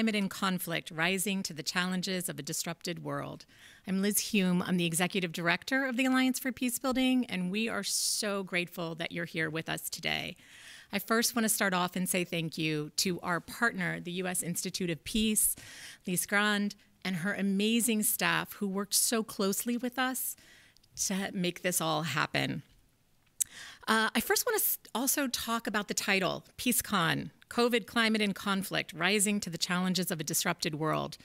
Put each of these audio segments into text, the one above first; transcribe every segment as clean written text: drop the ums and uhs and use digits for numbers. Climate and Conflict, Rising to the Challenges of a Disrupted World. I'm Liz Hume. I'm the Executive Director of the Alliance for Peacebuilding, and we are so grateful that you're here with us today. I first want to start off and say thank you to our partner, the U.S. Institute of Peace, Lise Grande, and her amazing staff who worked so closely with us to make this all happen. I first want to also talk about the title, PeaceCon, COVID, Climate, and Conflict, Rising to the Challenges of a Disrupted World.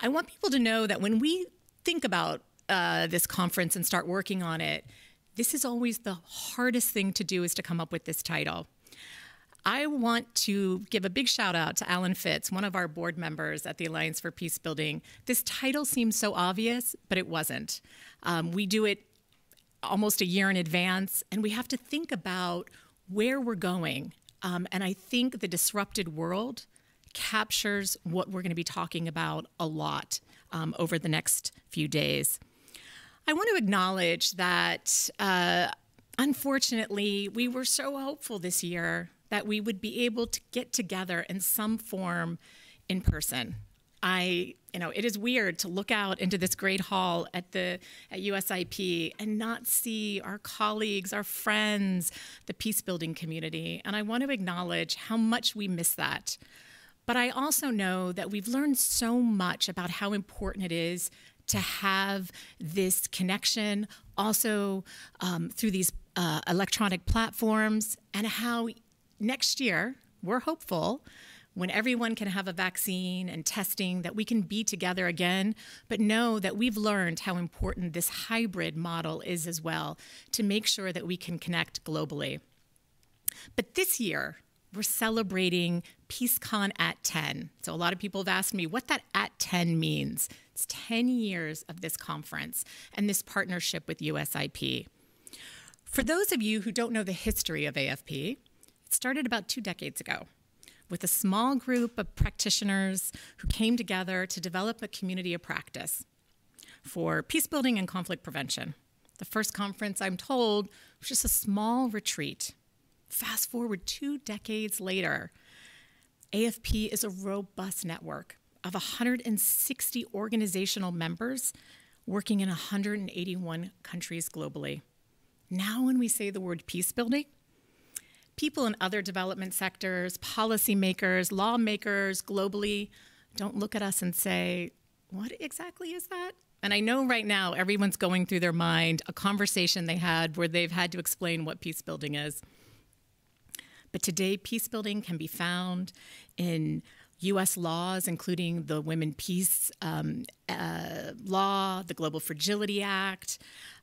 I want people to know that when we think about this conference and start working on it, this is always the hardest thing to do, is to come up with this title. I want to give a big shout out to Alan Fitz, one of our board members at the Alliance for Peacebuilding. This title seems so obvious, but it wasn't. We do it almost a year in advance, and we have to think about where we're going. And I think the disrupted world captures what we're going to be talking about a lot over the next few days. I want to acknowledge that, unfortunately, we were so hopeful this year that we would be able to get together in some form in person. It is weird to look out into this great hall at USIP and not see our colleagues, our friends, the peacebuilding community. And I want to acknowledge how much we miss that. But I also know that we've learned so much about how important it is to have this connection, also through these electronic platforms, and how next year, we're hopeful, when everyone can have a vaccine and testing, that we can be together again, but know that we've learned how important this hybrid model is as well, to make sure that we can connect globally. But this year, we're celebrating PeaceCon at 10. So a lot of people have asked me what that at 10 means. It's 10 years of this conference and this partnership with USIP. For those of you who don't know the history of AFP, it started about 2 decades ago with a small group of practitioners who came together to develop a community of practice for peacebuilding and conflict prevention. The first conference, I'm told, was just a small retreat. Fast forward 2 decades later, AFP is a robust network of 160 organizational members working in 181 countries globally. Now when we say the word peacebuilding, people in other development sectors, policymakers, lawmakers globally, don't look at us and say, what exactly is that? And I know right now everyone's going through their mind a conversation they had where they've had to explain what peacebuilding is. But today, peacebuilding can be found in U.S. laws, including the Women Peace law, the Global Fragility Act,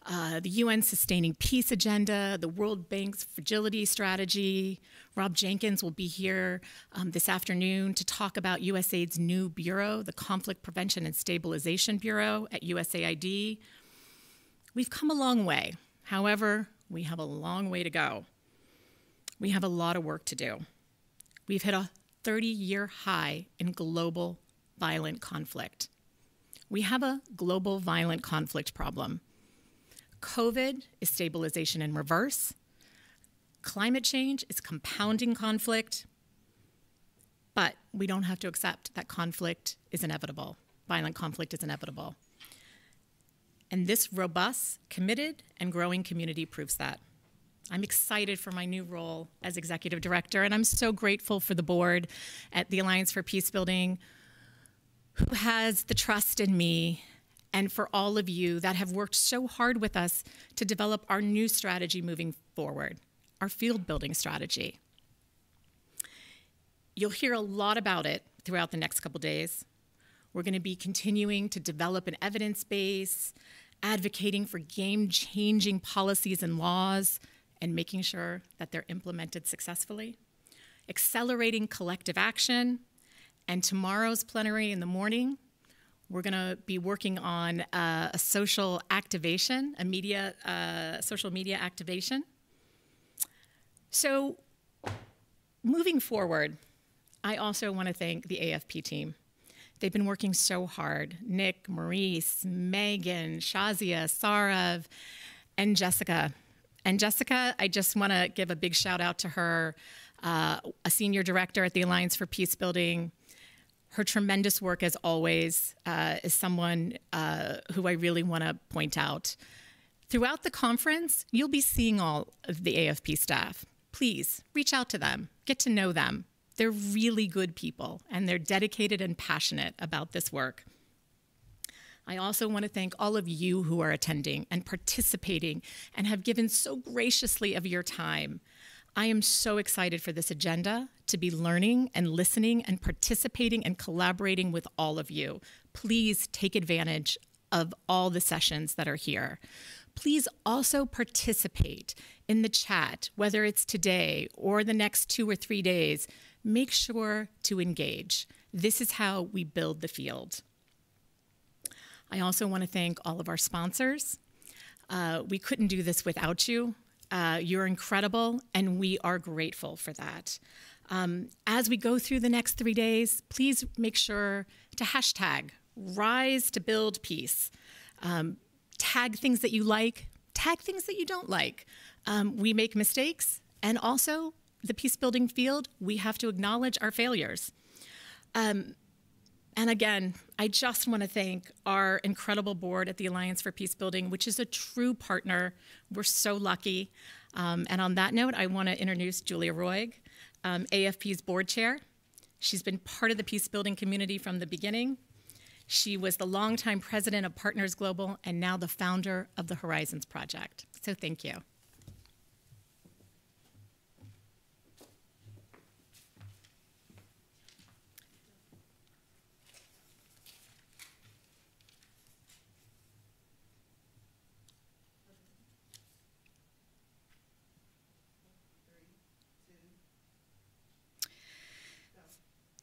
the UN Sustaining Peace Agenda, the World Bank's Fragility Strategy. Rob Jenkins will be here this afternoon to talk about USAID's new bureau, the Conflict Prevention and Stabilization Bureau at USAID. We've come a long way. However, we have a long way to go. We have a lot of work to do. We've hit a 30-year high in global violent conflict. We have a global violent conflict problem. COVID is stabilization in reverse. Climate change is compounding conflict. But we don't have to accept that conflict is inevitable. Violent conflict is inevitable. And this robust, committed, and growing community proves that. I'm excited for my new role as Executive Director, and I'm so grateful for the board at the Alliance for Peacebuilding, who has the trust in me, and for all of you that have worked so hard with us to develop our new strategy moving forward, our field building strategy. You'll hear a lot about it throughout the next couple days. We're going to be continuing to develop an evidence base, advocating for game-changing policies and laws, and making sure that they're implemented successfully, accelerating collective action, and tomorrow's plenary in the morning, we're gonna be working on a social activation, social media activation. So moving forward, I also wanna thank the AFP team. They've been working so hard. Nick, Maurice, Megan, Shazia, Sarav, and Jessica. And Jessica, I just want to give a big shout out to her, a senior director at the Alliance for Peacebuilding. Her tremendous work, as always, is someone who I really want to point out. Throughout the conference, you'll be seeing all of the AFP staff. Please reach out to them, get to know them. They're really good people, and they're dedicated and passionate about this work. I also want to thank all of you who are attending and participating and have given so graciously of your time. I am so excited for this agenda, to be learning and listening and participating and collaborating with all of you. Please take advantage of all the sessions that are here. Please also participate in the chat, whether it's today or the next 2 or 3 days. Make sure to engage. This is how we build the field. I also want to thank all of our sponsors. We couldn't do this without you. You're incredible, and we are grateful for that. As we go through the next 3 days, please make sure to hashtag Rise to Build Peace. Tag things that you like, tag things that you don't like. We make mistakes, and also the peacebuilding field, we have to acknowledge our failures. And again, I just want to thank our incredible board at the Alliance for Peacebuilding, which is a true partner. We're so lucky. And on that note, I want to introduce Julia Roig, AFP's board chair. She's been part of the peacebuilding community from the beginning. She was the longtime president of Partners Global and now the founder of the Horizons Project. So thank you.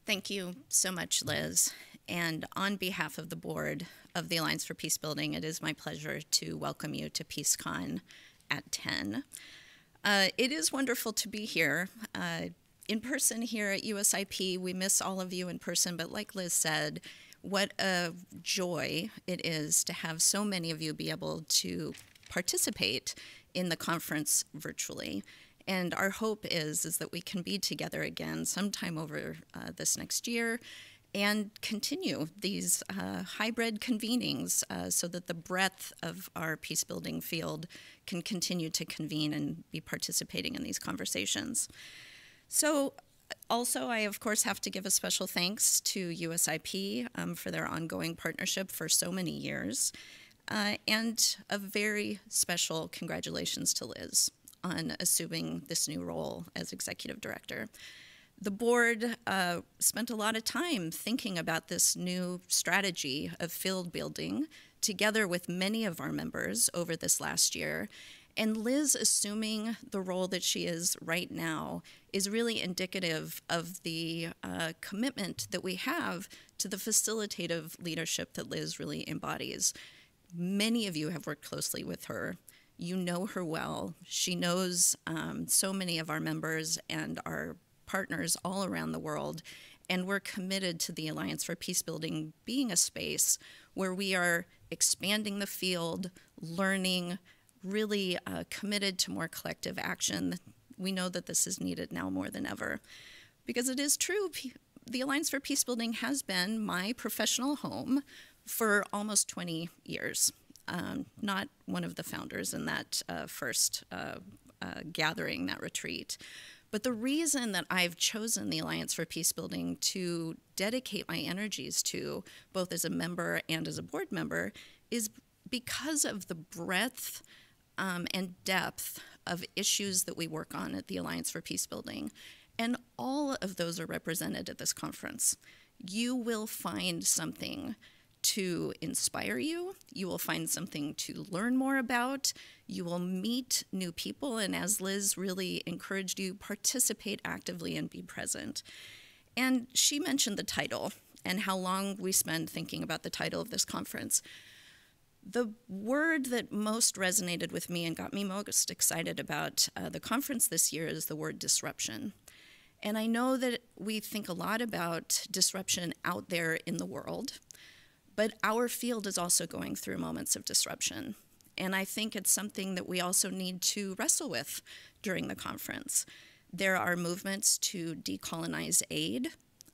Thank you so much, Liz. And on behalf of the board of the Alliance for Peacebuilding, it is my pleasure to welcome you to PeaceCon at 10. It is wonderful to be here in person here at USIP. We miss all of you in person, but like Liz said, what a joy it is to have so many of you be able to participate in the conference virtually. And our hope is that we can be together again sometime over this next year and continue these hybrid convenings so that the breadth of our peacebuilding field can continue to convene and be participating in these conversations. So also, I of course have to give a special thanks to USIP for their ongoing partnership for so many years, and a very special congratulations to Liz on assuming this new role as executive director. The board spent a lot of time thinking about this new strategy of field building together with many of our members over this last year. And Liz assuming the role that she is right now is really indicative of the commitment that we have to the facilitative leadership that Liz really embodies. Many of you have worked closely with her. You know her well. She knows so many of our members and our partners all around the world, and we're committed to the Alliance for Peacebuilding being a space where we are expanding the field, learning, really committed to more collective action. We know that this is needed now more than ever, because it is true, the Alliance for Peacebuilding has been my professional home for almost 20 years. Not one of the founders in that first gathering, that retreat. But the reason that I've chosen the Alliance for Peacebuilding to dedicate my energies to, both as a member and as a board member, is because of the breadth and depth of issues that we work on at the Alliance for Peacebuilding. And all of those are represented at this conference. You will find something to inspire you. You will find something to learn more about. You will meet new people, and as Liz really encouraged you, participate actively and be present. And she mentioned the title and how long we spend thinking about the title of this conference. The word that most resonated with me and got me most excited about the conference this year is the word disruption. And I know that we think a lot about disruption out there in the world, but our field is also going through moments of disruption. And I think it's something that we also need to wrestle with during the conference. There are movements to decolonize aid.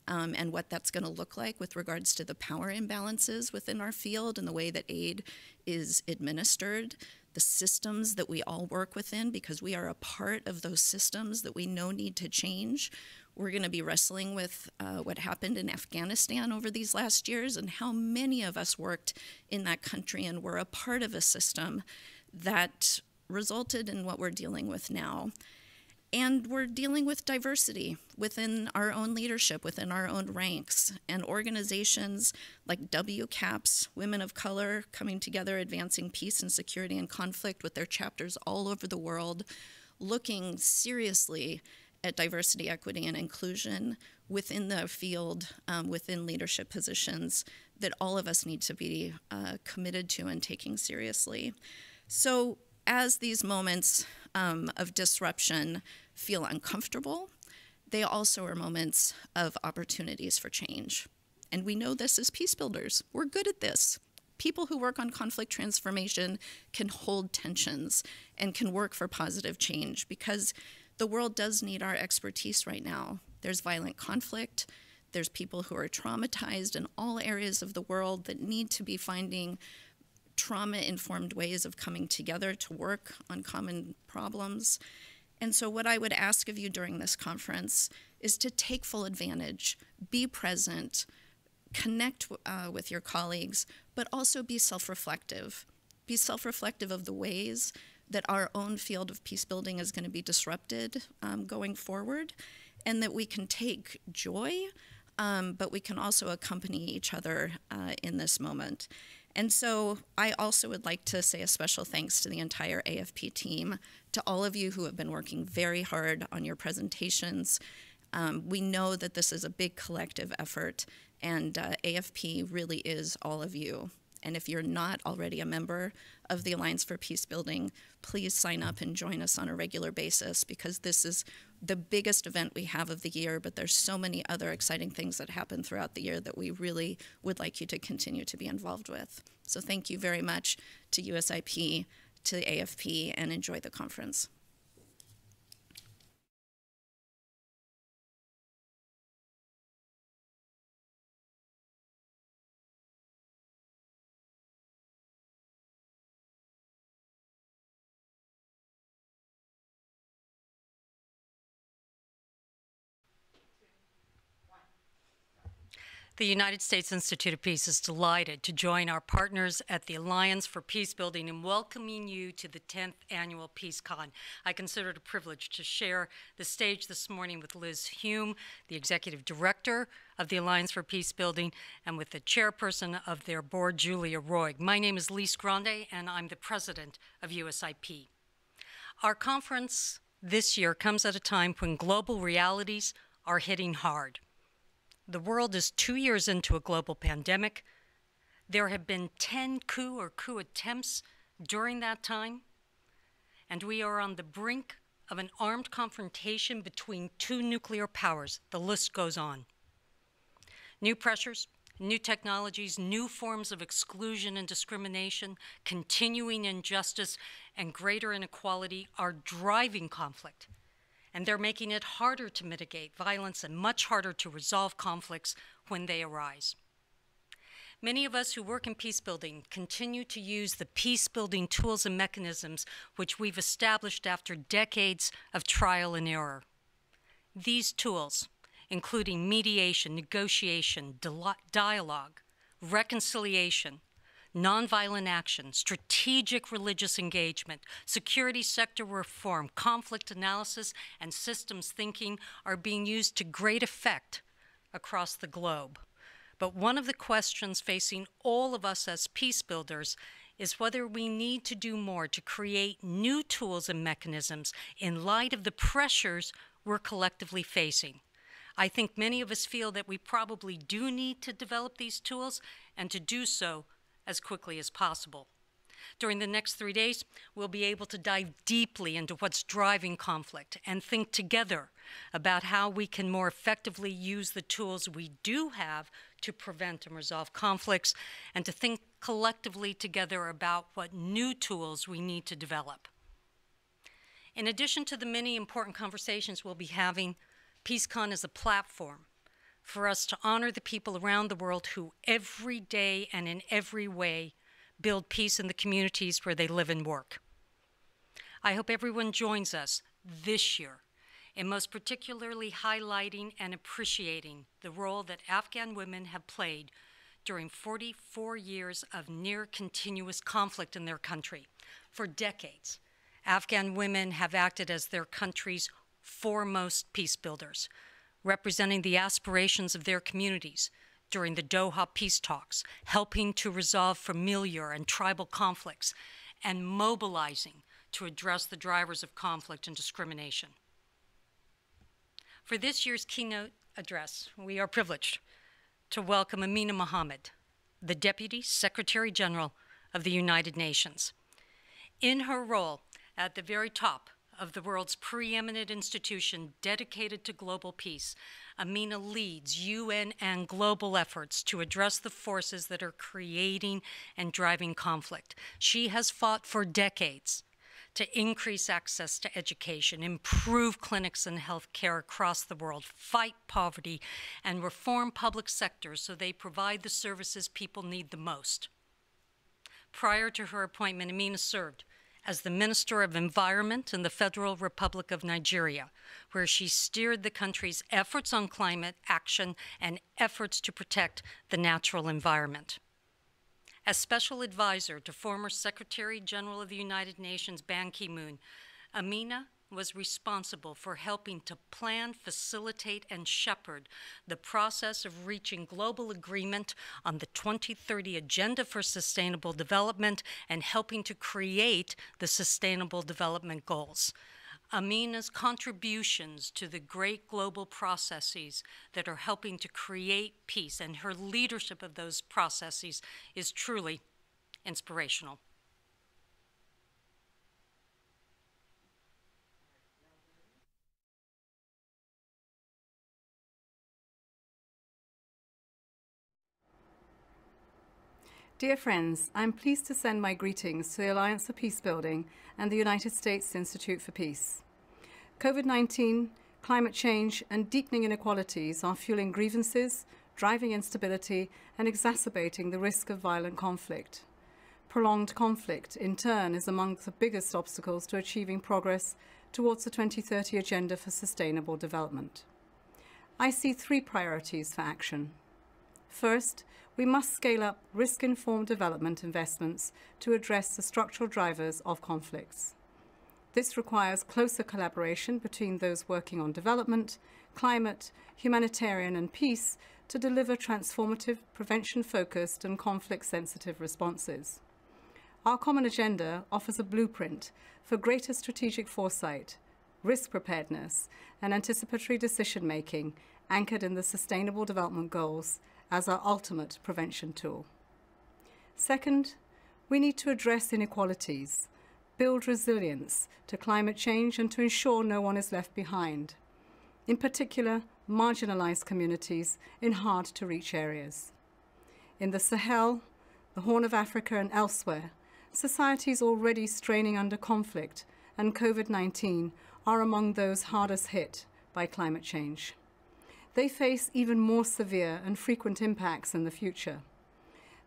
and what that's going to look like with regards to the power imbalances within our field and the way that aid is administered, the systems that we all work within, because we are a part of those systems that we know need to change. We're going to be wrestling with what happened in Afghanistan over these last years and how many of us worked in that country and were a part of a system that resulted in what we're dealing with now. And we're dealing with diversity within our own leadership, within our own ranks, and organizations like WCAPS, Women of Color, Coming Together, Advancing Peace and Security and Conflict, with their chapters all over the world, looking seriously at diversity, equity, and inclusion within the field, within leadership positions that all of us need to be committed to and taking seriously. So as these moments of disruption feel uncomfortable, they also are moments of opportunities for change. And we know this as peace builders. We're good at this. People who work on conflict transformation can hold tensions and can work for positive change, because the world does need our expertise right now. There's violent conflict. There's people who are traumatized in all areas of the world that need to be finding trauma-informed ways of coming together to work on common problems. And so what I would ask of you during this conference is to take full advantage, be present, connect with your colleagues, but also be self-reflective. Be self-reflective of the ways that our own field of peace building is going to be disrupted going forward, and that we can take joy, but we can also accompany each other in this moment. And so I also would like to say a special thanks to the entire AFP team, to all of you who have been working very hard on your presentations. We know that this is a big collective effort, and AFP really is all of you. And if you're not already a member of the Alliance for Peacebuilding, please sign up and join us on a regular basis, because this is the biggest event we have of the year, but there's so many other exciting things that happen throughout the year that we really would like you to continue to be involved with. So thank you very much to USIP, to the AFP, and enjoy the conference. The United States Institute of Peace is delighted to join our partners at the Alliance for Peacebuilding in welcoming you to the 10th Annual PeaceCon. I consider it a privilege to share the stage this morning with Liz Hume, the Executive Director of the Alliance for Peacebuilding, and with the Chairperson of their board, Julia Roig. My name is Lise Grande, and I'm the President of USIP. Our conference this year comes at a time when global realities are hitting hard. The world is 2 years into a global pandemic. There have been 10 coup attempts during that time, and we are on the brink of an armed confrontation between two nuclear powers. The list goes on. New pressures, new technologies, new forms of exclusion and discrimination, continuing injustice, and greater inequality are driving conflict. And they're making it harder to mitigate violence and much harder to resolve conflicts when they arise. Many of us who work in peacebuilding continue to use the peacebuilding tools and mechanisms which we've established after decades of trial and error. These tools, including mediation, negotiation, dialogue, reconciliation, nonviolent action, strategic religious engagement, security sector reform, conflict analysis, and systems thinking are being used to great effect across the globe. But one of the questions facing all of us as peace builders is whether we need to do more to create new tools and mechanisms in light of the pressures we're collectively facing. I think many of us feel that we probably do need to develop these tools, and to do so as quickly as possible. During the next 3 days, we'll be able to dive deeply into what's driving conflict and think together about how we can more effectively use the tools we do have to prevent and resolve conflicts, and to think collectively together about what new tools we need to develop. In addition to the many important conversations we'll be having, PeaceCon is a platform for us to honor the people around the world who every day and in every way build peace in the communities where they live and work. I hope everyone joins us this year in most particularly highlighting and appreciating the role that Afghan women have played during 44 years of near continuous conflict in their country. For decades, Afghan women have acted as their country's foremost peace builders, representing the aspirations of their communities during the Doha peace talks, helping to resolve familiar and tribal conflicts, and mobilizing to address the drivers of conflict and discrimination. For this year's keynote address, we are privileged to welcome Amina Mohammed, the Deputy Secretary General of the United Nations. In her role at the very top of the world's preeminent institution dedicated to global peace, Amina leads UN and global efforts to address the forces that are creating and driving conflict. She has fought for decades to increase access to education, improve clinics and health care across the world, fight poverty, and reform public sectors so they provide the services people need the most. Prior to her appointment, Amina served as the Minister of Environment in the Federal Republic of Nigeria, where she steered the country's efforts on climate action and efforts to protect the natural environment. As Special Advisor to former Secretary General of the United Nations Ban Ki-moon, Amina was responsible for helping to plan, facilitate, and shepherd the process of reaching global agreement on the 2030 Agenda for Sustainable Development and helping to create the Sustainable Development Goals. Amina's contributions to the great global processes that are helping to create peace and her leadership of those processes is truly inspirational. Dear friends, I'm pleased to send my greetings to the Alliance for Peacebuilding and the United States Institute for Peace. COVID-19, climate change, and deepening inequalities are fueling grievances, driving instability, and exacerbating the risk of violent conflict. Prolonged conflict, in turn, is among the biggest obstacles to achieving progress towards the 2030 Agenda for Sustainable Development. I see three priorities for action. First, we must scale up risk-informed development investments to address the structural drivers of conflicts. This requires closer collaboration between those working on development, climate, humanitarian and peace to deliver transformative, prevention-focused and conflict-sensitive responses. Our common agenda offers a blueprint for greater strategic foresight, risk preparedness and anticipatory decision-making anchored in the Sustainable Development Goals as our ultimate prevention tool. Second, we need to address inequalities, build resilience to climate change and to ensure no one is left behind, in particular marginalized communities in hard-to-reach areas. In the Sahel, the Horn of Africa and elsewhere, societies already straining under conflict and COVID-19 are among those hardest hit by climate change. They face even more severe and frequent impacts in the future.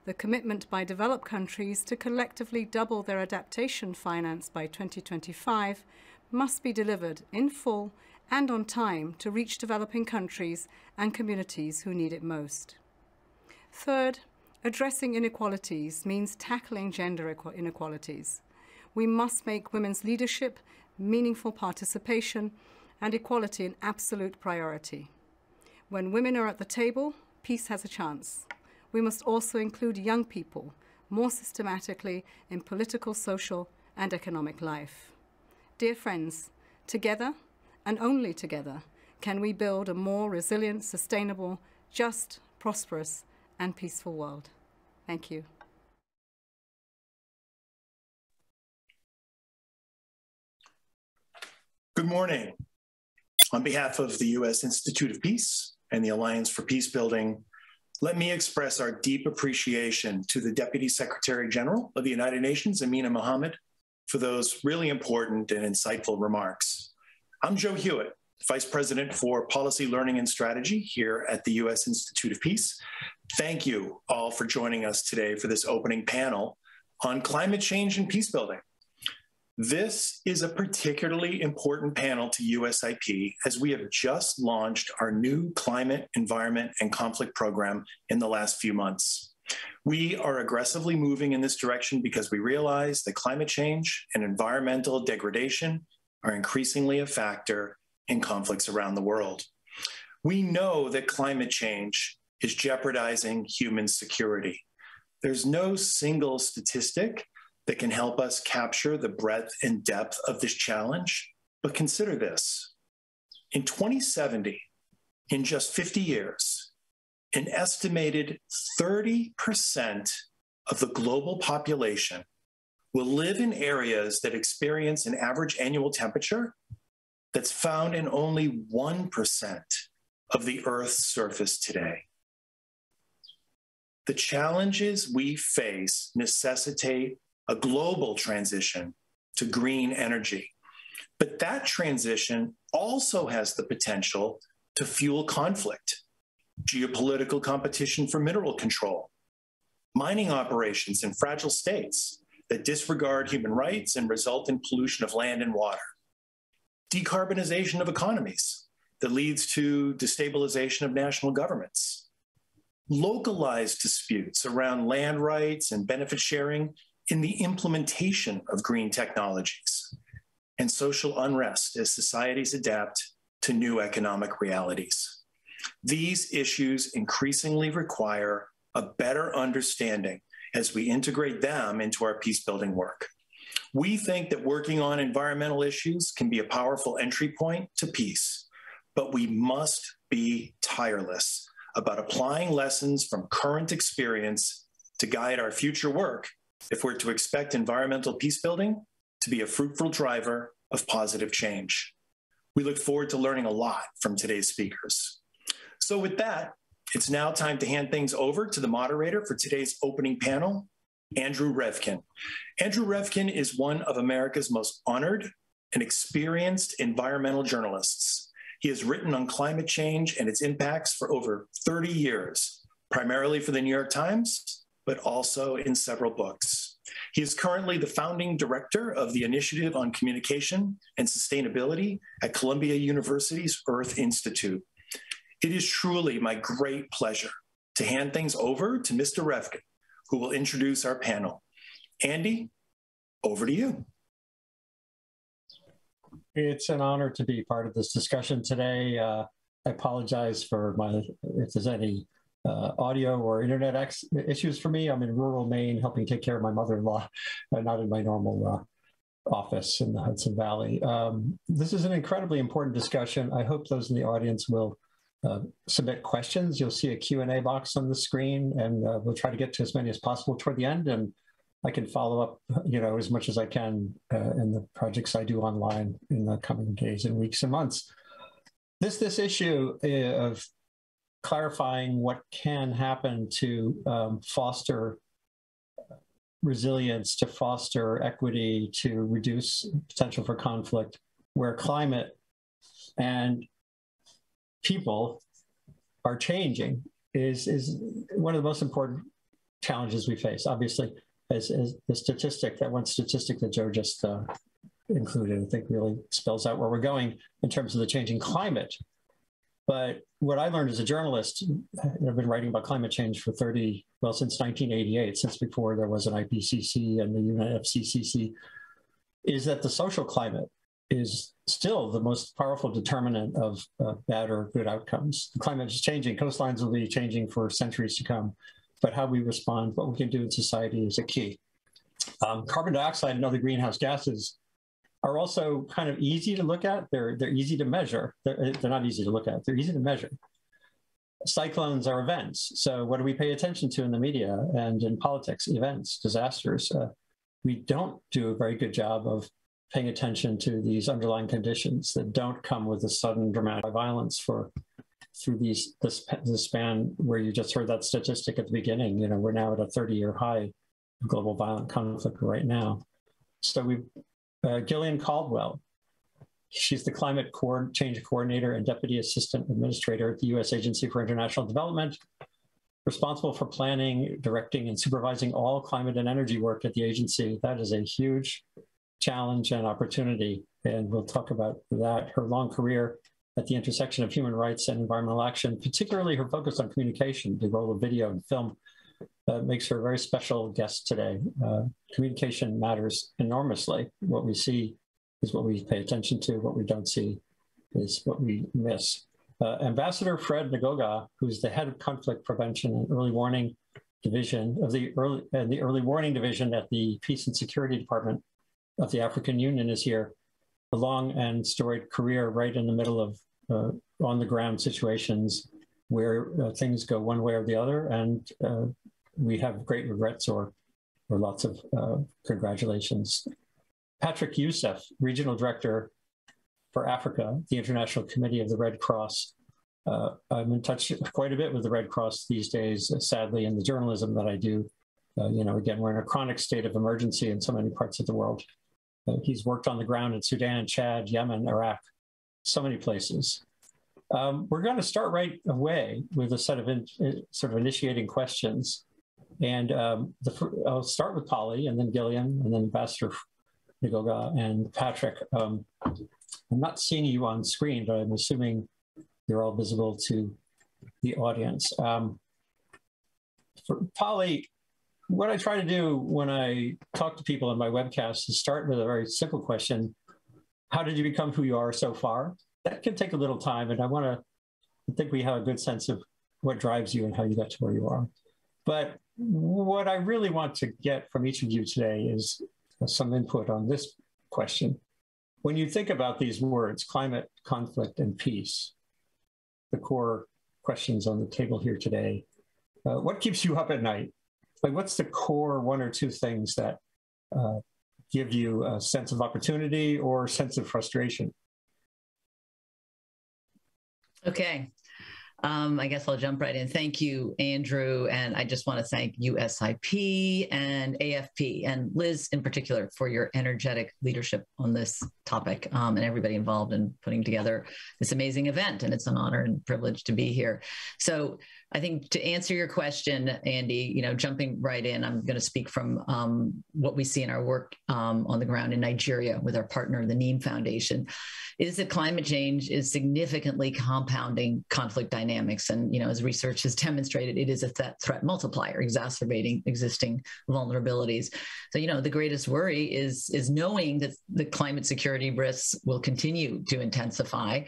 The commitment by developed countries to collectively double their adaptation finance by 2025 must be delivered in full and on time to reach developing countries and communities who need it most. Third, addressing inequalities means tackling gender inequalities. We must make women's leadership, meaningful participation, and equality an absolute priority. When women are at the table, peace has a chance. We must also include young people more systematically in political, social, and economic life. Dear friends, together, and only together, can we build a more resilient, sustainable, just, prosperous, and peaceful world. Thank you. Good morning. On behalf of the U.S. Institute of Peace, and the Alliance for Peacebuilding, let me express our deep appreciation to the Deputy Secretary General of the United Nations, Amina Mohammed, for those really important and insightful remarks. I'm Joe Hewitt, Vice President for Policy, Learning, and Strategy here at the U.S. Institute of Peace. Thank you all for joining us today for this opening panel on climate change and peacebuilding. This is a particularly important panel to USIP as we have just launched our new climate, environment, and conflict program in the last few months. We are aggressively moving in this direction because we realize that climate change and environmental degradation are increasingly a factor in conflicts around the world. We know that climate change is jeopardizing human security. There's no single statistic that can help us capture the breadth and depth of this challenge, but consider this. In 2070, in just 50 years, an estimated 30% of the global population will live in areas that experience an average annual temperature that's found in only 1% of the Earth's surface today. The challenges we face necessitate a global transition to green energy. But that transition also has the potential to fuel conflict, geopolitical competition for mineral control, mining operations in fragile states that disregard human rights and result in pollution of land and water, decarbonization of economies that leads to destabilization of national governments, localized disputes around land rights and benefit sharing in the implementation of green technologies, and social unrest as societies adapt to new economic realities. These issues increasingly require a better understanding as we integrate them into our peacebuilding work. We think that working on environmental issues can be a powerful entry point to peace, but we must be tireless about applying lessons from current experience to guide our future work if we're to expect environmental peacebuilding to be a fruitful driver of positive change. We look forward to learning a lot from today's speakers. So with that, it's now time to hand things over to the moderator for today's opening panel, Andrew Revkin. Andrew Revkin is one of America's most honored and experienced environmental journalists. He has written on climate change and its impacts for over 30 years, primarily for the New York Times, but also in several books. He is currently the founding director of the Initiative on Communication and Sustainability at Columbia University's Earth Institute. It is truly my great pleasure to hand things over to Mr. Revkin, who will introduce our panel. Andy, over to you. It's an honor to be part of this discussion today. I apologize for if there's any audio or internet issues for me. I'm in rural Maine helping take care of my mother-in-law, not in my normal office in the Hudson Valley. This is an incredibly important discussion. I hope those in the audience will submit questions. You'll see a Q&A box on the screen, and we'll try to get to as many as possible toward the end, and I can follow up, you know, as much as I can in the projects I do online in the coming days and weeks and months. This issue of clarifying what can happen to foster resilience, to foster equity, to reduce potential for conflict, where climate and people are changing, is one of the most important challenges we face. Obviously, as the statistic, that one statistic that Joe just included, I think really spells out where we're going in terms of the changing climate. But what I learned as a journalist, I've been writing about climate change for since 1988, since before there was an IPCC and the UN FCCC, is that the social climate is still the most powerful determinant of bad or good outcomes. The climate is changing, coastlines will be changing for centuries to come, but how we respond, what we can do in society is a key. Carbon dioxide and other greenhouse gases are also kind of easy to look at. They're easy to measure. They're not easy to look at. They're easy to measure. Cyclones are events. So what do we pay attention to in the media and in politics? Events, disasters. We don't do a very good job of paying attention to these underlying conditions that don't come with a sudden dramatic violence through the span where you just heard that statistic at the beginning. You know, we're now at a 30-year high of global violent conflict right now. So Gillian Caldwell She's the Climate Change Coordinator and Deputy Assistant Administrator at the U.S. Agency for International Development, responsible for planning, directing, and supervising all climate and energy work at the agency. That is a huge challenge and opportunity, and we'll talk about that. Her long career at the intersection of human rights and environmental action, particularly her focus on communication, the role of video and film, makes her a very special guest today. Communication matters enormously. What we see is what we pay attention to. What we don't see is what we miss. Ambassador Fred Ngoga, who's the head of Conflict Prevention and Early Warning Division of the Early Warning Division at the Peace and Security Department of the African Union, is here. A long and storied career right in the middle of on-the-ground situations where things go one way or the other, and we have great regrets or lots of congratulations. Patrick Youssef, Regional Director for Africa, the International Committee of the Red Cross. I'm in touch quite a bit with the Red Cross these days, sadly, in the journalism that I do. You know, again, we're in a chronic state of emergency in so many parts of the world. He's worked on the ground in Sudan, Chad, Yemen, Iraq, so many places. We're going to start right away with a set of initiating questions. And I'll start with Polly, and then Gillian, and then Ambassador Ngoga and Patrick. I'm not seeing you on screen, but I'm assuming you're all visible to the audience. For Polly, what I try to do when I talk to people in my webcast is start with a very simple question. How did you become who you are so far? That can take a little time, and I think we have a good sense of what drives you and how you got to where you are. But what I really want to get from each of you today is some input on this question. When you think about these words, climate, conflict, and peace, the core questions on the table here today, what keeps you up at night? Like, what's the core one or two things that give you a sense of opportunity or a sense of frustration? Okay. I guess I'll jump right in. Thank you, Andrew. And I just want to thank USIP and AFP and Liz in particular for your energetic leadership on this topic, and everybody involved in putting together this amazing event. And it's an honor and privilege to be here. So I think to answer your question, Andy, you know, jumping right in, I'm going to speak from what we see in our work on the ground in Nigeria with our partner, the Neem Foundation, is that climate change is significantly compounding conflict dynamics. And, you know, as research has demonstrated, it is a threat multiplier, exacerbating existing vulnerabilities. So, you know, the greatest worry is knowing that the climate security risks will continue to intensify,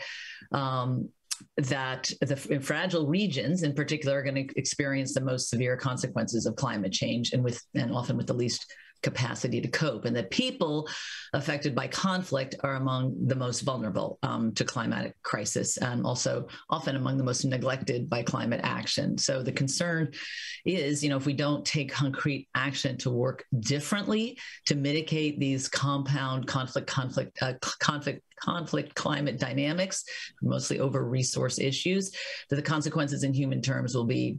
that the fragile regions in particular are going to experience the most severe consequences of climate change and often with the least capacity to cope, and that people affected by conflict are among the most vulnerable to climatic crisis and also often among the most neglected by climate action. So the concern is, you know, if we don't take concrete action to work differently to mitigate these compound conflict climate dynamics, mostly over resource issues, that the consequences in human terms will be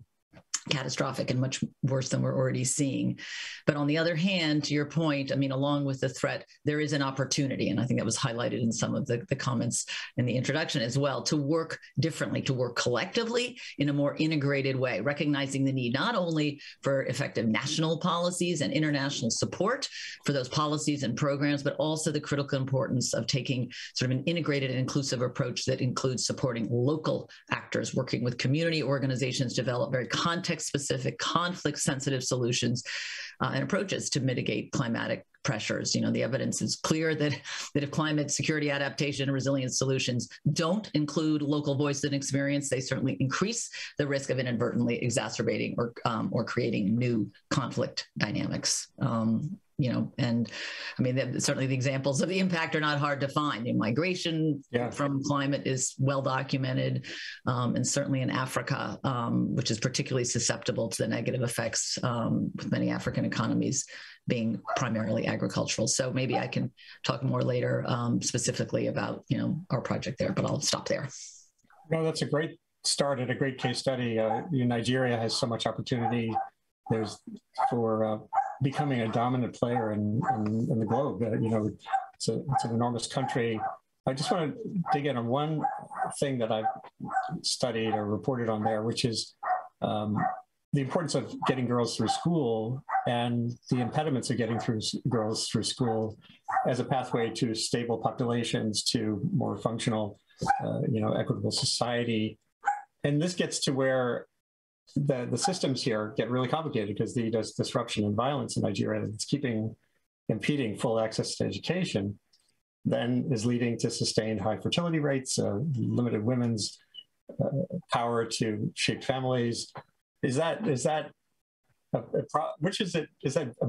catastrophic and much worse than we're already seeing. But on the other hand, to your point, I mean, along with the threat, there is an opportunity. And I think that was highlighted in some of the comments in the introduction as well, to work differently, to work collectively in a more integrated way, recognizing the need not only for effective national policies and international support for those policies and programs, but also the critical importance of taking sort of an integrated and inclusive approach that includes supporting local actors, working with community organizations, develop very context-specific, conflict-sensitive solutions and approaches to mitigate climatic pressures. You know, the evidence is clear that if climate security adaptation and resilience solutions don't include local voice and experience, they certainly increase the risk of inadvertently exacerbating or creating new conflict dynamics. You know, and I mean, certainly the examples of the impact are not hard to find. In migration from climate is well documented, and certainly in Africa, which is particularly susceptible to the negative effects, with many African economies being primarily agricultural. So maybe I can talk more later specifically about, you know, our project there, but I'll stop there. No, that's a great start and a great case study. Nigeria has so much opportunity. There's for becoming a dominant player in the globe. You know, it's an enormous country I just want to dig in on one thing that I've studied or reported on there, which is the importance of getting girls through school and the impediments of getting girls through school as a pathway to stable populations, to more functional, equitable society. And this gets to where the systems here get really complicated, because there's disruption and violence in Nigeria that's impeding full access to education, then is leading to sustained high fertility rates, limited women's power to shape families. Is that a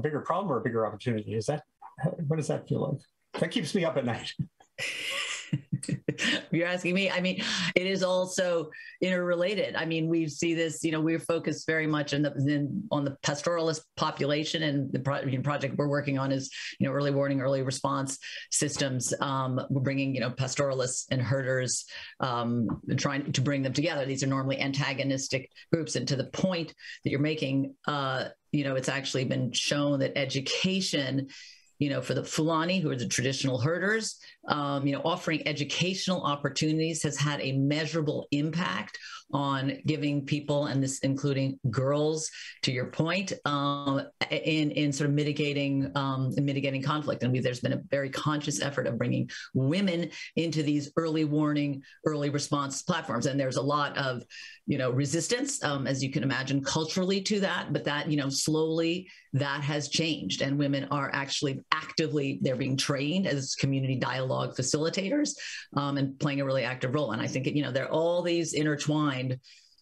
bigger problem or a bigger opportunity? What does that feel like? That keeps me up at night. You're asking me. I mean, it is also interrelated. I mean, we see this, we're focused very much on the pastoralist population, and the project we're working on is, early warning, early response systems. We're bringing, pastoralists and herders, trying to bring them together. These are normally antagonistic groups. And to the point that you're making, it's actually been shown that education, for the Fulani, who are the traditional herders, offering educational opportunities has had a measurable impact on giving people, and this including girls, to your point, in sort of mitigating conflict. And there's been a very conscious effort of bringing women into these early warning, early response platforms. And there's a lot of, resistance, as you can imagine, culturally to that, but that, slowly that has changed. And women are actually actively, they're being trained as community dialogue facilitators, and playing a really active role. And I think, they're all these intertwined,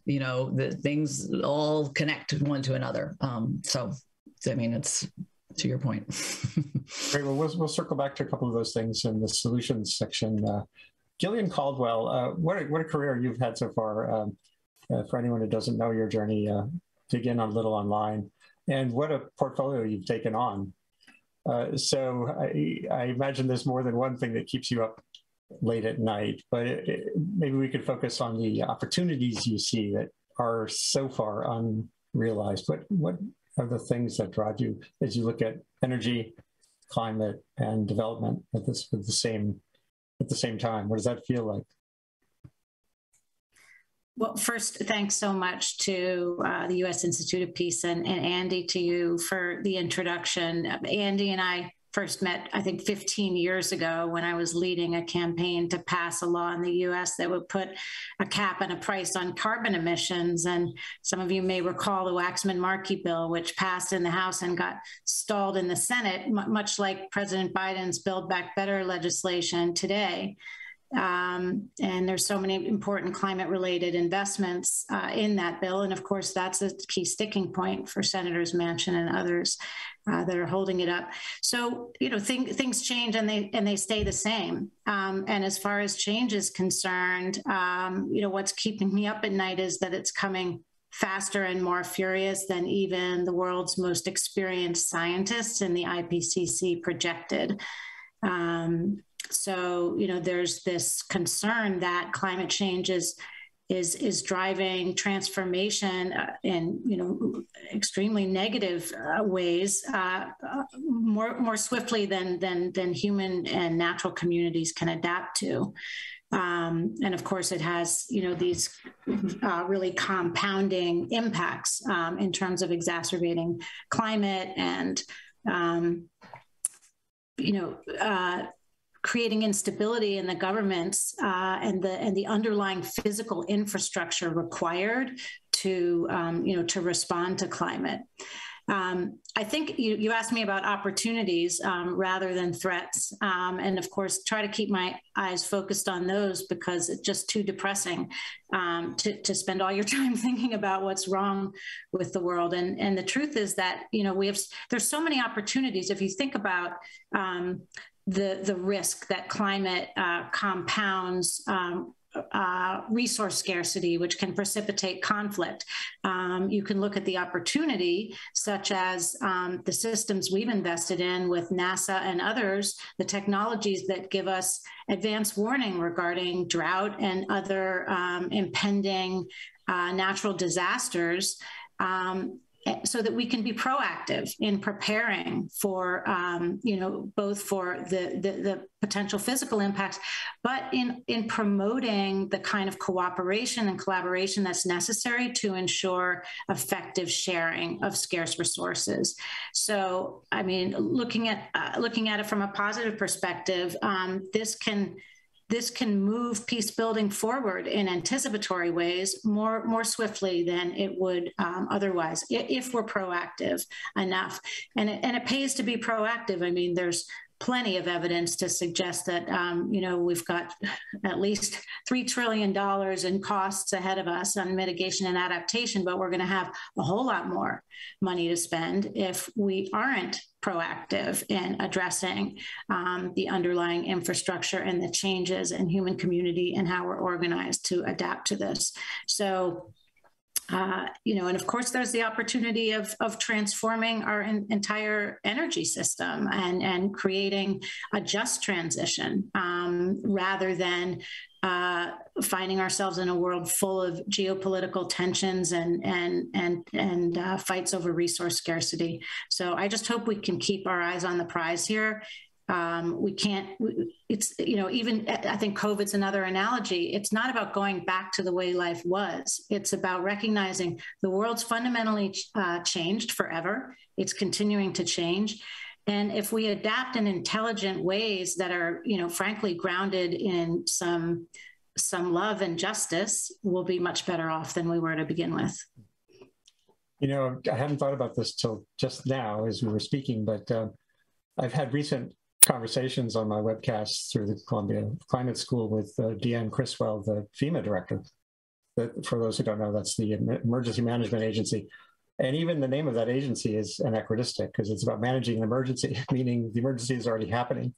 the things all connect one to another. It's to your point. Great. Well, we'll circle back to a couple of those things in the solutions section. Gillian Caldwell, what a career you've had so far. For anyone who doesn't know your journey, dig in a little online. And what a portfolio you've taken on. So I imagine there's more than one thing that keeps you up late at night, but maybe we could focus on the opportunities you see that are so far unrealized. What are the things that drive you as you look at energy, climate, and development at the same time? What does that feel like? Well, first, thanks so much to the U.S. Institute of Peace and Andy, to you for the introduction. Andy and I first met, I think, 15 years ago when I was leading a campaign to pass a law in the U.S. that would put a cap and a price on carbon emissions. And some of you may recall the Waxman-Markey bill, which passed in the House and got stalled in the Senate, much like President Biden's Build Back Better legislation today. And there's so many important climate-related investments in that bill. And of course, that's a key sticking point for Senators Manchin and others that are holding it up. So, things change and they stay the same. And as far as change is concerned, what's keeping me up at night is that it's coming faster and more furious than even the world's most experienced scientists in the IPCC projected. So there's this concern that climate change is driving transformation in extremely negative ways more swiftly than human and natural communities can adapt to. And of course, it has these really compounding impacts in terms of exacerbating climate and creating instability in the governments and the underlying physical infrastructure required to respond to climate. I think you asked me about opportunities rather than threats, and of course try to keep my eyes focused on those, because it's just too depressing to spend all your time thinking about what's wrong with the world. And the truth is that there's so many opportunities if you think about. The risk that climate compounds resource scarcity, which can precipitate conflict. You can look at the opportunity, such as the systems we've invested in with NASA and others, the technologies that give us advance warning regarding drought and other impending natural disasters. so that we can be proactive in preparing for, you know, both for the potential physical impacts, but in promoting the kind of cooperation and collaboration that's necessary to ensure effective sharing of scarce resources. So, I mean, looking at it from a positive perspective, this can move peace building forward in anticipatory ways more swiftly than it would otherwise, if we're proactive enough. And it pays to be proactive. I mean, there's plenty of evidence to suggest that, you know, we've got at least $3 trillion in costs ahead of us on mitigation and adaptation, but we're going to have a whole lot more money to spend if we aren't proactive in addressing the underlying infrastructure and the changes in human community and how we're organized to adapt to this. So, you know, and of course, there's the opportunity of transforming our entire energy system and creating a just transition rather than finding ourselves in a world full of geopolitical tensions and fights over resource scarcity. So I just hope we can keep our eyes on the prize here. We can't, it's, you know, even I think COVID's another analogy. It's not about going back to the way life was. It's about recognizing the world's fundamentally changed forever. It's continuing to change. And if we adapt in intelligent ways that are, you know, frankly grounded in some love and justice, we'll be much better off than we were to begin with. You know, I hadn't thought about this till just now as we were speaking, but I've had recent conversations on my webcast through the Columbia Climate School with Deanne Criswell, the FEMA director. That, for those who don't know, that's the Emergency Management Agency. And even the name of that agency is anachronistic because it's about managing an emergency, meaning the emergency is already happening.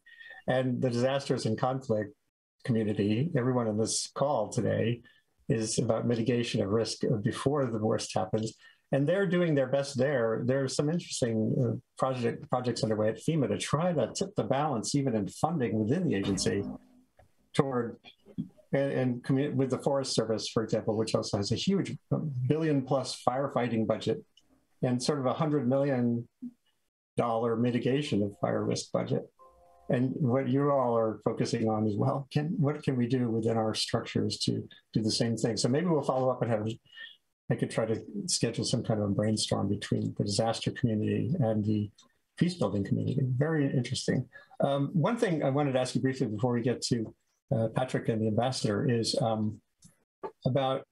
And the disasters and conflict community, everyone on this call today, is about mitigation of risk before the worst happens. And they're doing their best there. There are some interesting projects underway at FEMA to try to tip the balance, even in funding within the agency, toward and with the Forest Service, for example, which also has a huge billion-plus firefighting budget and sort of a $100 million mitigation of fire risk budget. And what you all are focusing on is, well, what can we do within our structures to do the same thing? So maybe we'll follow up and have. I could try to schedule some kind of a brainstorm between the disaster community and the peacebuilding community. Very interesting. One thing I wanted to ask you briefly before we get to Patrick and the ambassador is about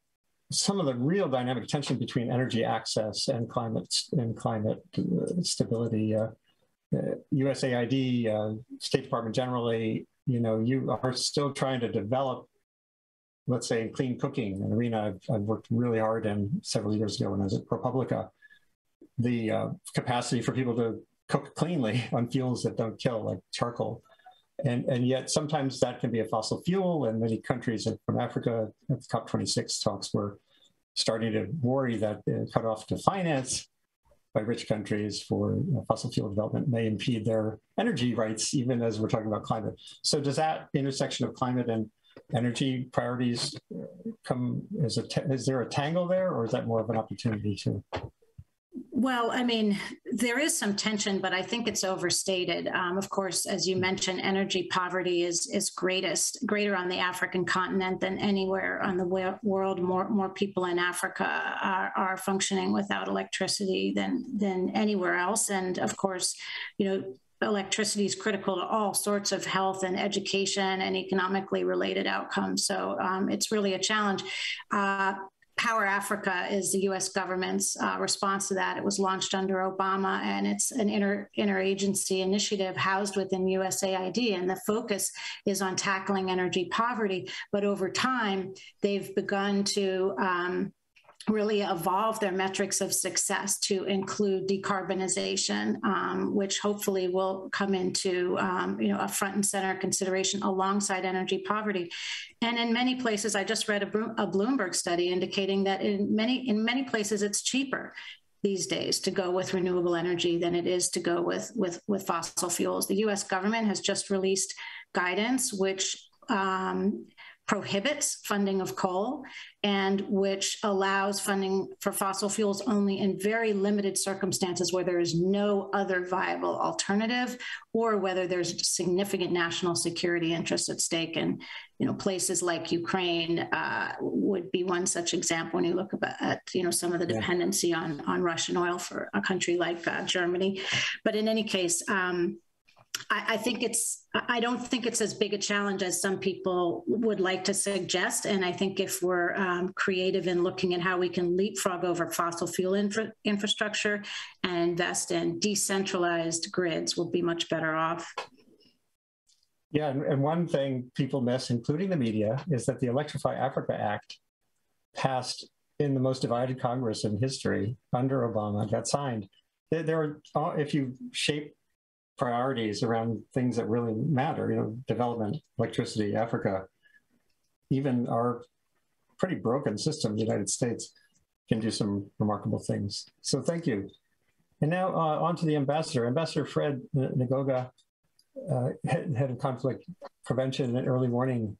some of the real dynamic tension between energy access and climate stability. USAID, State Department generally, you know, you are still trying to develop, let's say, in clean cooking, an arena I've worked really hard in several years ago when I was at ProPublica, the capacity for people to cook cleanly on fuels that don't kill, like charcoal. And yet sometimes that can be a fossil fuel, and many countries from Africa at the COP26 talks were starting to worry that the cutoff to finance by rich countries for fossil fuel development may impede their energy rights, even as we're talking about climate. So does that intersection of climate and energy priorities come as is there a tangle there, or is that more of an opportunity to? Well, I mean, there is some tension, but I think it's overstated. Of course, as you mentioned, energy poverty is greater on the African continent than anywhere on the world. More people in Africa are functioning without electricity than anywhere else. And of course, you know, electricity is critical to all sorts of health and education and economically related outcomes. So it's really a challenge. Power Africa is the U.S. government's response to that. It was launched under Obama, and it's an interagency initiative housed within USAID, and the focus is on tackling energy poverty. But over time, they've begun to really evolve their metrics of success to include decarbonization, which hopefully will come into you know, a front and center consideration alongside energy poverty. And in many places, I just read a Bloomberg study indicating that in many places it's cheaper these days to go with renewable energy than it is to go with fossil fuels. The U.S. government has just released guidance which prohibits funding of coal and which allows funding for fossil fuels only in very limited circumstances where there is no other viable alternative or whether there's significant national security interests at stake. And, you know, places like Ukraine would be one such example when you look at, you know, some of the dependency on Russian oil for a country like Germany. But in any case, I think it's, I don't think it's as big a challenge as some people would like to suggest. And I think if we're creative in looking at how we can leapfrog over fossil fuel infrastructure and invest in decentralized grids, we'll be much better off. Yeah, and one thing people miss, including the media, is that the Electrify Africa Act passed in the most divided Congress in history under Obama, got signed. There are, if you shape priorities around things that really matter, you know, development, electricity, Africa, even our pretty broken system, the United States, can do some remarkable things. So thank you. And now on to the ambassador. Ambassador Fred Ngoga, head of conflict prevention and early warning,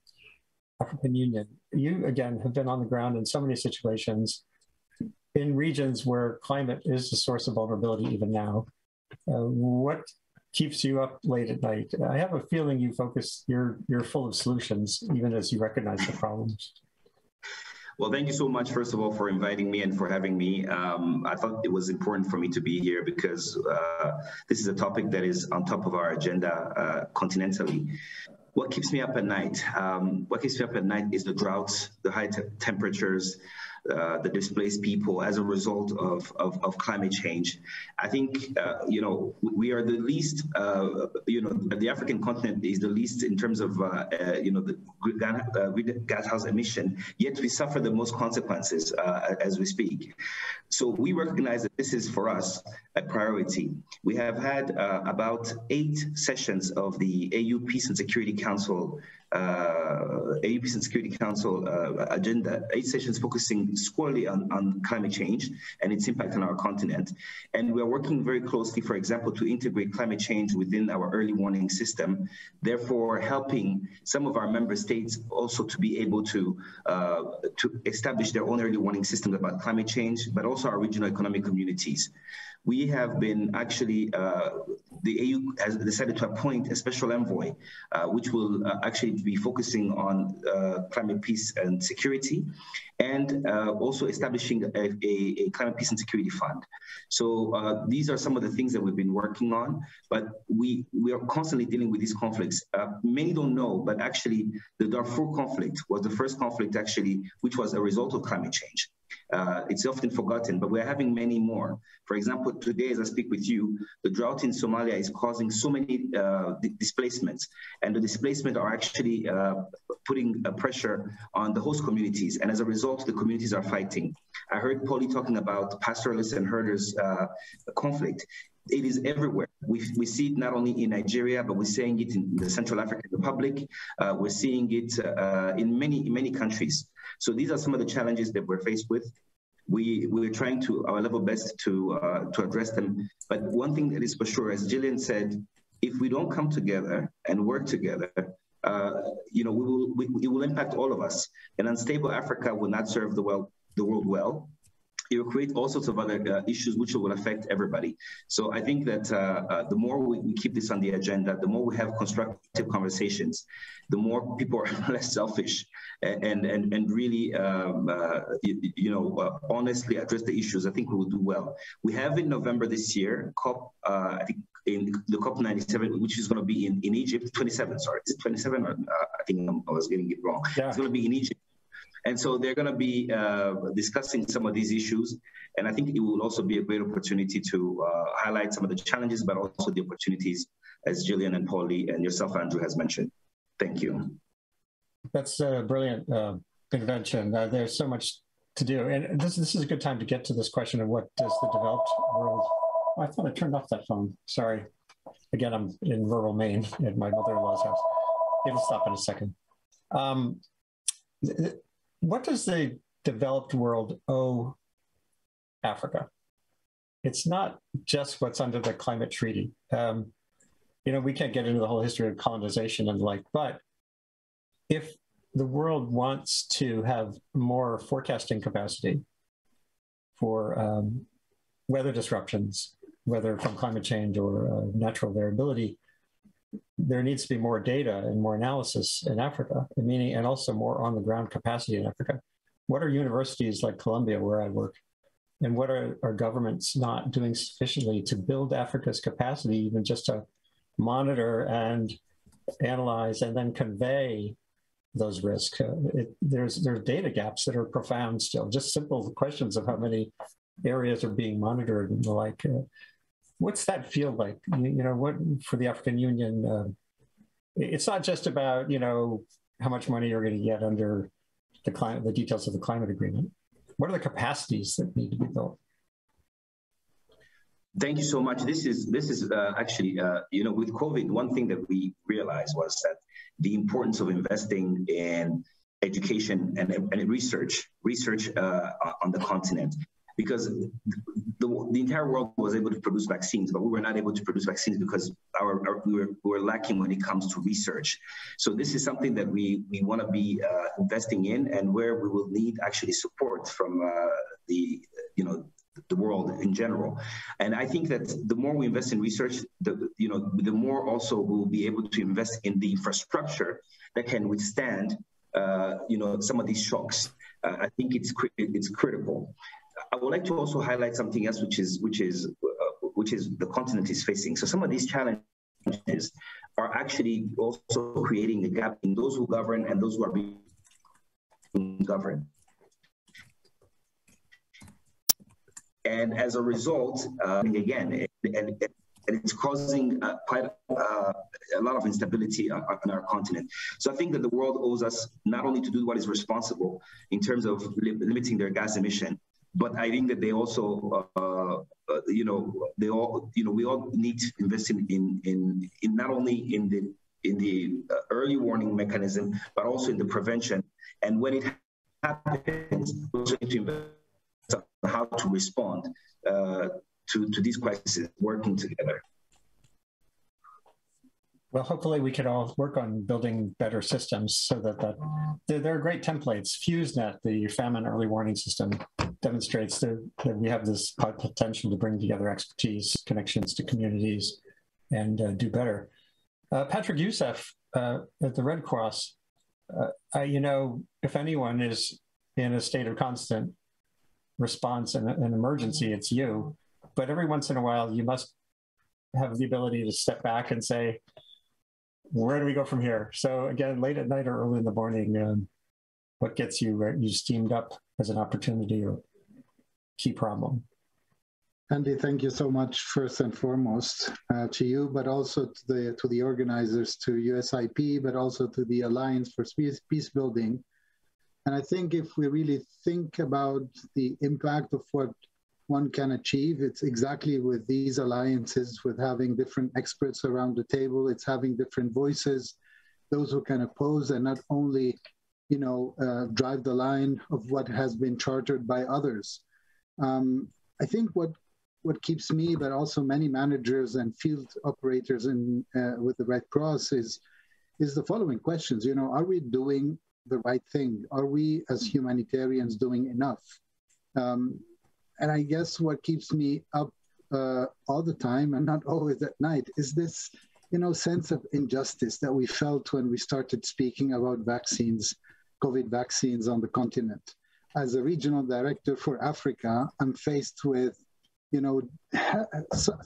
African Union. You, again, have been on the ground in so many situations in regions where climate is a source of vulnerability even now. What keeps you up late at night? I have a feeling you focus, you're full of solutions, even as you recognize the problems. Well, thank you so much, first of all, for inviting me and for having me. I thought it was important for me to be here because this is a topic that is on top of our agenda continentally. What keeps me up at night? What keeps me up at night is the droughts, the high temperatures, the displaced people as a result of climate change. I think, you know, we are the least, you know, the African continent is the least in terms of, you know, the greenhouse emission, yet we suffer the most consequences as we speak. So we recognize that this is for us a priority. We have had about 8 sessions of the AU Peace and Security Council agenda, 8 sessions focusing squarely on climate change and its impact on our continent. And we are working very closely, for example, to integrate climate change within our early warning system, therefore helping some of our member states also to be able to establish their own early warning systems about climate change, but also our regional economic communities. We have been actually, the AU has decided to appoint a special envoy, which will actually be focusing on climate peace and security, and also establishing a climate peace and security fund. So these are some of the things that we've been working on, but we are constantly dealing with these conflicts. Many don't know, but actually the Darfur conflict was the first conflict actually, which was a result of climate change. It's often forgotten, but we're having many more. For example, today as I speak with you, the drought in Somalia is causing so many displacements, and the displacement are actually putting a pressure on the host communities, and as a result, the communities are fighting. I heard Polly talking about pastoralists and herders conflict. It is everywhere. We see it not only in Nigeria, but we're seeing it in the Central African Republic. We're seeing it in many countries. So these are some of the challenges that we're faced with. We're trying to our level best to address them. But one thing that is for sure, as Gillian said, if we don't come together and work together, you know, it will impact all of us. An unstable Africa will not serve the world well. It will create all sorts of other issues which will affect everybody. So I think that the more we keep this on the agenda, the more we have constructive conversations, the more people are less selfish and really, honestly address the issues. I think we will do well. We have in November this year, in the COP 97, which is going to be in Egypt, 27, sorry, is it 27? I think I was getting it wrong. Yeah. It's going to be in Egypt. And so they're going to be discussing some of these issues, and I think it will also be a great opportunity to highlight some of the challenges, but also the opportunities, as Gillian and Polly and yourself, Andrew, has mentioned. Thank you. That's a brilliant intervention. There's so much to do, and this is a good time to get to this question of what does the developed world... Oh, I thought I turned off that phone. Sorry. Again, I'm in rural Maine at my mother-in-law's house. It'll stop in a second. What does the developed world owe Africa? It's not just what's under the climate treaty. You know, we can't get into the whole history of colonization and the like, but if the world wants to have more forecasting capacity for weather disruptions, whether from climate change or natural variability. There needs to be more data and more analysis in Africa, meaning, and also more on-the-ground capacity in Africa. What are universities like Columbia, where I work, and what are governments not doing sufficiently to build Africa's capacity, even just to monitor and analyze and then convey those risks? There's data gaps that are profound still. Just simple questions of how many areas are being monitored and the like. What's that feel like? You know, what for the African Union? It's not just about, you know, how much money you're going to get under the climate, the details of the climate agreement. What are the capacities that need to be built? Thank you so much. This is actually, you know, with COVID, one thing that we realized was that the importance of investing in education and research on the continent, because the entire world was able to produce vaccines, but we were not able to produce vaccines because we were lacking when it comes to research. So this is something that we want to be investing in, and where we will need actually support from the world in general. And I think that the more we invest in research, the more also we'll be able to invest in the infrastructure that can withstand some of these shocks. I think it's critical. I would like to also highlight something else, which is the continent is facing. So some of these challenges are actually also creating a gap in those who govern and those who are being governed. And as a result, it's causing quite a lot of instability on our continent. So I think that the world owes us not only to do what is responsible in terms of limiting their gas emission, but I think that they also, we all need to invest in not only in the early warning mechanism, but also in the prevention. And when it happens, we also need to invest on how to respond to these crises, working together. Well, hopefully we can all work on building better systems so that, there are great templates. FuseNet, the famine early warning system, demonstrates that we have this potential to bring together expertise, connections to communities, and do better. Patrick Youssef at the Red Cross, if anyone is in a state of constant response in an emergency, it's you. But every once in a while, you must have the ability to step back and say, where do we go from here? So again, late at night or early in the morning, what gets you steamed up as an opportunity or key problem? Andy, thank you so much, first and foremost, to you, but also to the organizers, to USIP, but also to the Alliance for Peacebuilding. And I think if we really think about the impact of what one can achieve, it's exactly with these alliances, with having different experts around the table, it's having different voices, those who can oppose and not only, drive the line of what has been chartered by others. I think what keeps me, but also many managers and field operators with the Red Cross is the following questions. Are we doing the right thing? Are we as humanitarians doing enough? And I guess what keeps me up all the time, and not always at night, is this, sense of injustice that we felt when we started speaking about vaccines, COVID vaccines on the continent. As a regional director for Africa, I'm faced with,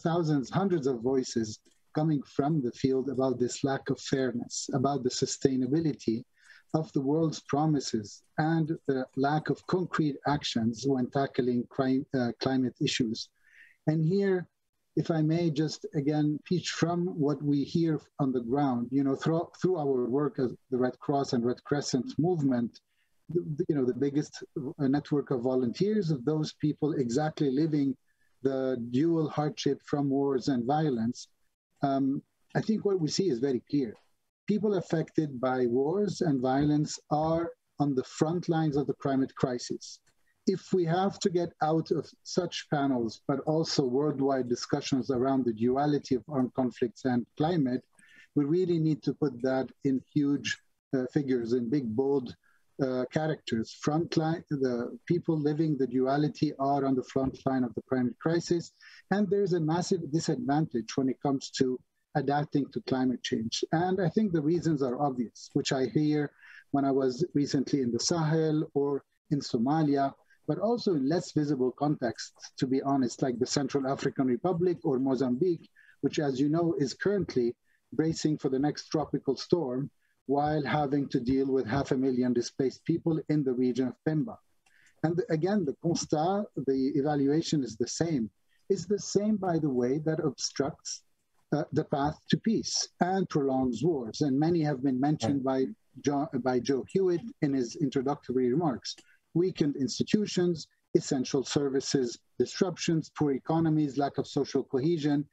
thousands, hundreds of voices coming from the field about this lack of fairness, about the sustainability of the world's promises and the lack of concrete actions when tackling climate issues. And here, if I may just again teach from what we hear on the ground, through our work as the Red Cross and Red Crescent movement, the biggest network of volunteers, of those people exactly living the dual hardship from wars and violence, I think what we see is very clear. People affected by wars and violence are on the front lines of the climate crisis. If we have to get out of such panels, but also worldwide discussions around the duality of armed conflicts and climate, we really need to put that in huge figures in big, bold characters. Frontline, the people living the duality are on the front line of the climate crisis, and there's a massive disadvantage when it comes to adapting to climate change. And I think the reasons are obvious, which I hear when I was recently in the Sahel or in Somalia, but also in less visible contexts, to be honest, like the Central African Republic or Mozambique, which, as you know, is currently bracing for the next tropical storm while having to deal with 500,000 displaced people in the region of Pemba. And again, the constat, the evaluation is the same. It's the same, by the way, that obstructs the path to peace and prolongs wars. And many have been mentioned by Joe Hewitt in his introductory remarks. Weakened institutions, essential services disruptions, poor economies, lack of social cohesion.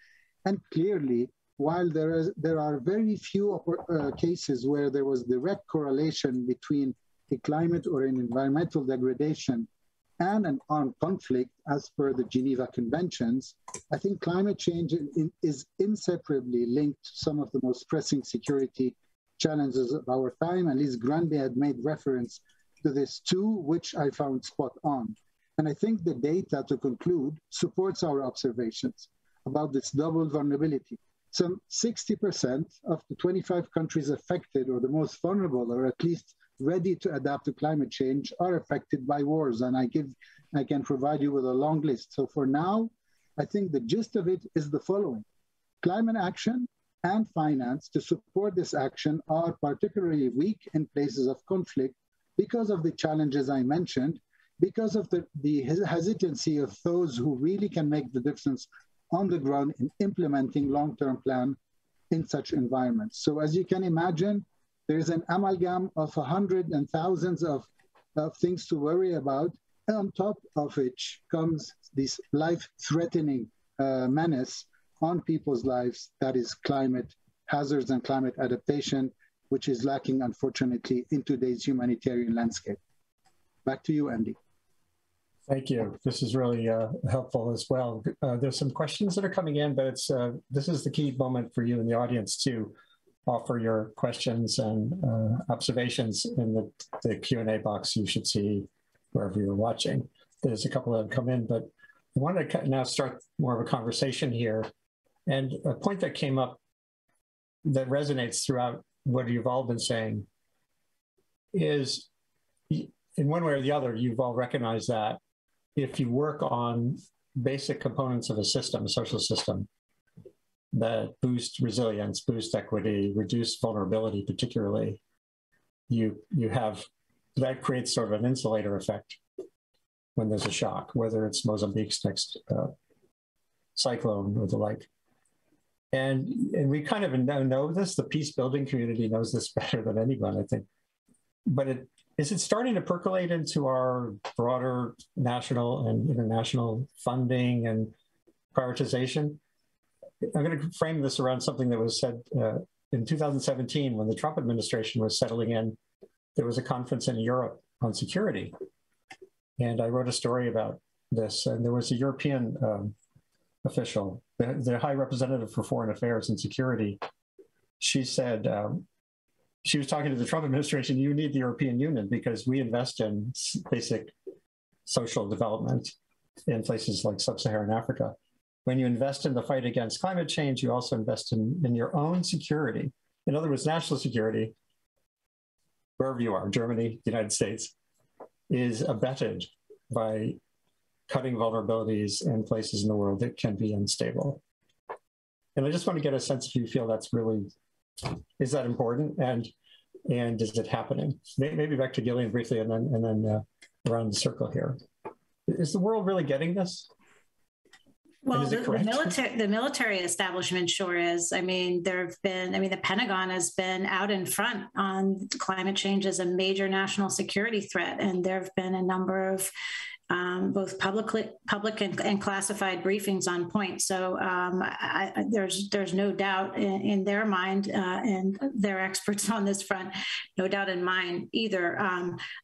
And clearly, while there are very few cases where there was direct correlation between a climate or an environmental degradation and an armed conflict, as per the Geneva Conventions, I think climate change is inseparably linked to some of the most pressing security challenges of our time. And Lise Grande had made reference to this too, which I found spot on. And I think the data, to conclude, supports our observations about this double vulnerability. Some 60% of the 25 countries affected, or the most vulnerable, or at least ready to adapt to climate change, are affected by wars. And I can provide you with a long list. So for now, I think the gist of it is the following. Climate action and finance to support this action are particularly weak in places of conflict because of the challenges I mentioned, because of the hesitancy of those who really can make the difference on the ground in implementing long-term plan in such environments. So as you can imagine, there is an amalgam of 100s and thousands of things to worry about, and on top of which comes this life-threatening menace on people's lives, that is climate hazards and climate adaptation, which is lacking, unfortunately, in today's humanitarian landscape. Back to you, Andy. Thank you. This is really helpful as well. There's some questions that are coming in, but it's this is the key moment for you in the audience to offer your questions and observations in the Q&A box you should see wherever you're watching. There's a couple that have come in, but I want to now start more of a conversation here. And a point that came up that resonates throughout what you've all been saying is, in one way or the other, you've all recognized that if you work on basic components of a system, a social system, that boost resilience, boost equity, reduce vulnerability particularly, you have, that creates sort of an insulator effect when there's a shock, whether it's Mozambique's next cyclone or the like. And we kind of know this, the peace building community knows this better than anyone, I think. But is it starting to percolate into our broader national and international funding and prioritization? I'm going to frame this around something that was said in 2017 when the Trump administration was settling in. There was a conference in Europe on security. And I wrote a story about this. And there was a European official, the High Representative for Foreign Affairs and Security. She said, she was talking to the Trump administration, you need the European Union because we invest in basic social development in places like sub-Saharan Africa. When you invest in the fight against climate change, you also invest in your own security. In other words, national security, wherever you are, Germany, the United States, is abetted by cutting vulnerabilities in places in the world that can be unstable. And I just want to get a sense if you feel that's really, is that important and is it happening? Maybe back to Gillian briefly and then around the circle here. Is the world really getting this? Well, the military establishment sure is. I mean, the Pentagon has been out in front on climate change as a major national security threat, and there have been a number of both public and classified briefings on point. So there's no doubt in their mind, and their experts on this front, no doubt in mine either.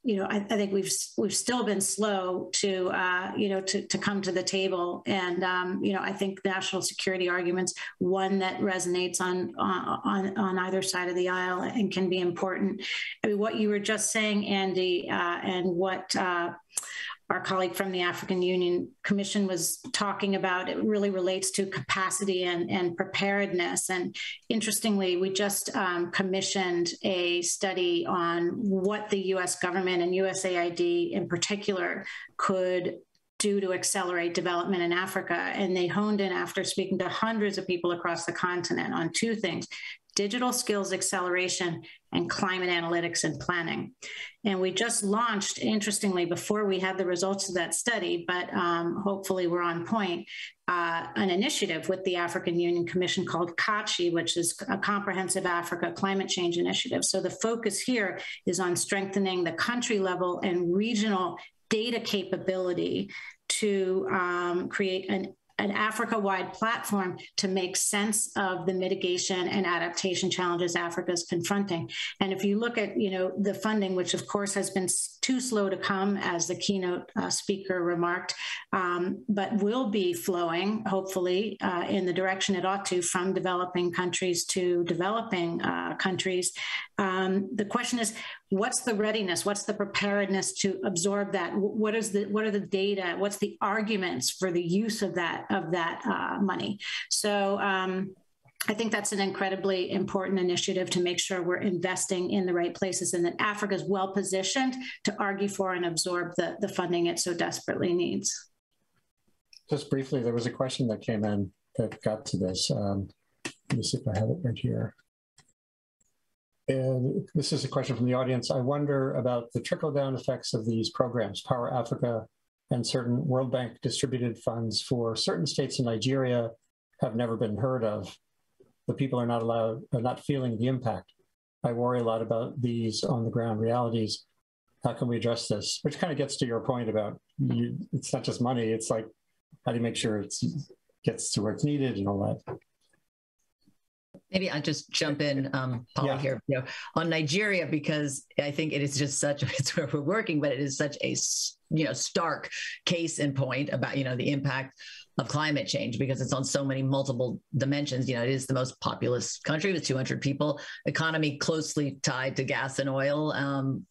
You know, I think we've still been slow to you know, to come to the table, and you know, I think national security arguments, one that resonates on either side of the aisle and can be important. I mean, what you were just saying, Andy, and what our colleague from the African Union Commission was talking about, it really relates to capacity and preparedness. And interestingly, we just commissioned a study on what the US government and USAID in particular could do to accelerate development in Africa. And they honed in, after speaking to hundreds of people across the continent, on two things: digital skills acceleration and climate analytics and planning. And we just launched, interestingly, before we had the results of that study, but hopefully we're on point, an initiative with the African Union Commission called CACHI, which is a Comprehensive Africa Climate Change Initiative. So the focus here is on strengthening the country level and regional data capability to create an Africa-wide platform to make sense of the mitigation and adaptation challenges Africa is confronting. And if you look at, you know, the funding, which of course has been too slow to come, as the keynote speaker remarked, but will be flowing, hopefully, in the direction it ought to, from developing countries to developing countries. The question is, what's the readiness? What's the preparedness to absorb that? What are the data? What's the arguments for the use of that money? So I think that's an incredibly important initiative to make sure we're investing in the right places, and that Africa is well positioned to argue for and absorb the funding it so desperately needs. Just briefly, there was a question that came in that got to this. Let me see if I have it right here. And this is a question from the audience. I wonder about the trickle-down effects of these programs, Power Africa and certain World Bank distributed funds for certain states in Nigeria have never been heard of. The people are not feeling the impact. I worry a lot about these on-the-ground realities. How can we address this? Which kind of gets to your point about, it's not just money, it's like, how do you make sure it gets to where it's needed and all that? Maybe I'll just jump in, Paula, yeah, here, you know, on Nigeria, because I think it is just such, it's where we're working, but it is such a, you know, stark case in point about, you know, the impact of climate change, because it's on so many multiple dimensions. You know, it is the most populous country with 200 people, economy closely tied to gas and oil,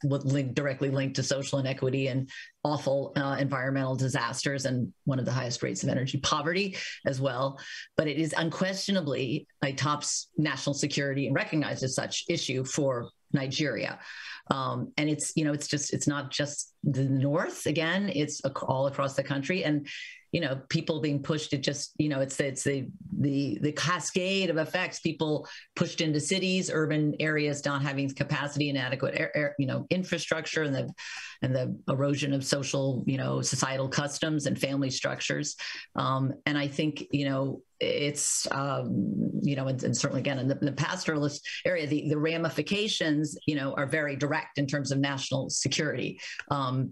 directly linked to social inequity and awful environmental disasters, and one of the highest rates of energy poverty as well. But it is unquestionably a top national security and recognized as such issue for Nigeria. And it's, you know, it's not just the north, again, it's all across the country. And, you know, people being pushed to just, you know, it's the cascade of effects, people pushed into cities, urban areas not having capacity and adequate, you know, infrastructure, and the erosion of social, you know, societal customs and family structures. And I think, you know, it's, you know, and certainly again, in the pastoralist area, the ramifications, you know, are very direct in terms of national security,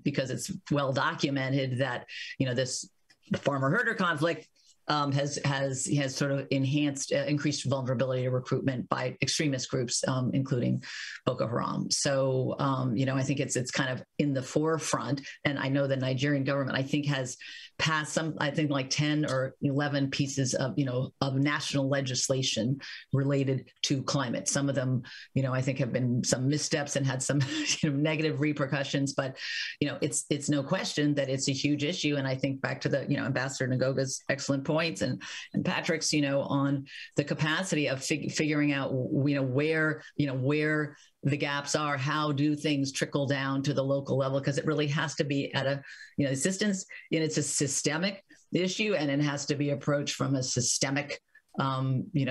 because it's well documented that, you know, the farmer-herder conflict has sort of enhanced, increased vulnerability to recruitment by extremist groups, including Boko Haram. So, you know, I think it's kind of in the forefront. And I know the Nigerian government, I think, has passed some, I think like 10 or 11 pieces of, you know, of national legislation related to climate. Some of them, you know, I think have been some missteps and had some, you know, negative repercussions, but, you know, it's no question that it's a huge issue. And I think back to the, you know, Ambassador Ngoga's excellent points and Patrick's, you know, on the capacity of figuring out, you know, where the gaps are, how do things trickle down to the local level? Because it really has to be at a, you know, assistance, and it's a systemic issue, and it has to be approached from a systemic, you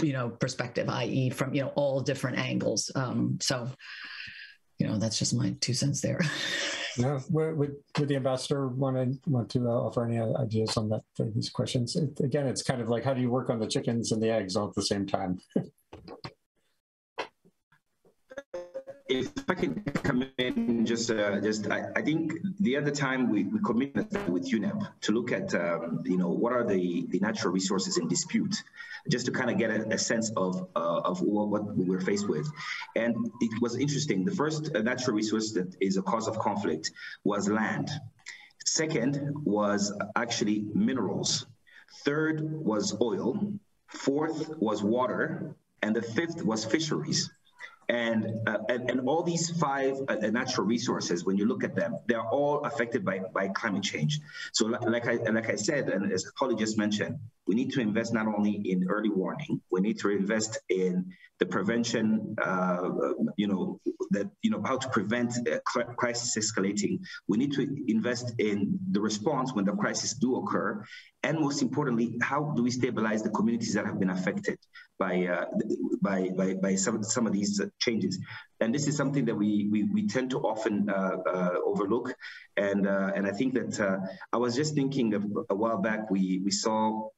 know, perspective, i.e. from, you know, all different angles. So, you know, that's just my 2 cents there. No, would the ambassador want to offer any ideas on that, these questions? Again, it's kind of like, how do you work on the chickens and the eggs all at the same time? If I can come in, I think the other time we committed with UNEP to look at, what are the natural resources in dispute, just to kind of get a sense of what we were faced with. And it was interesting. The first natural resource that is a cause of conflict was land. Second was actually minerals. Third was oil. Fourth was water. And the fifth was fisheries. And all these five natural resources, when you look at them, they're all affected by climate change. So like I said, and as Holly just mentioned, we need to invest not only in early warning, we need to invest in the prevention, how to prevent crisis escalating. We need to invest in the response when the crises do occur. And most importantly, how do we stabilize the communities that have been affected by some of these changes? And this is something that we tend to often overlook. And I think that I was just thinking a while back, we saw,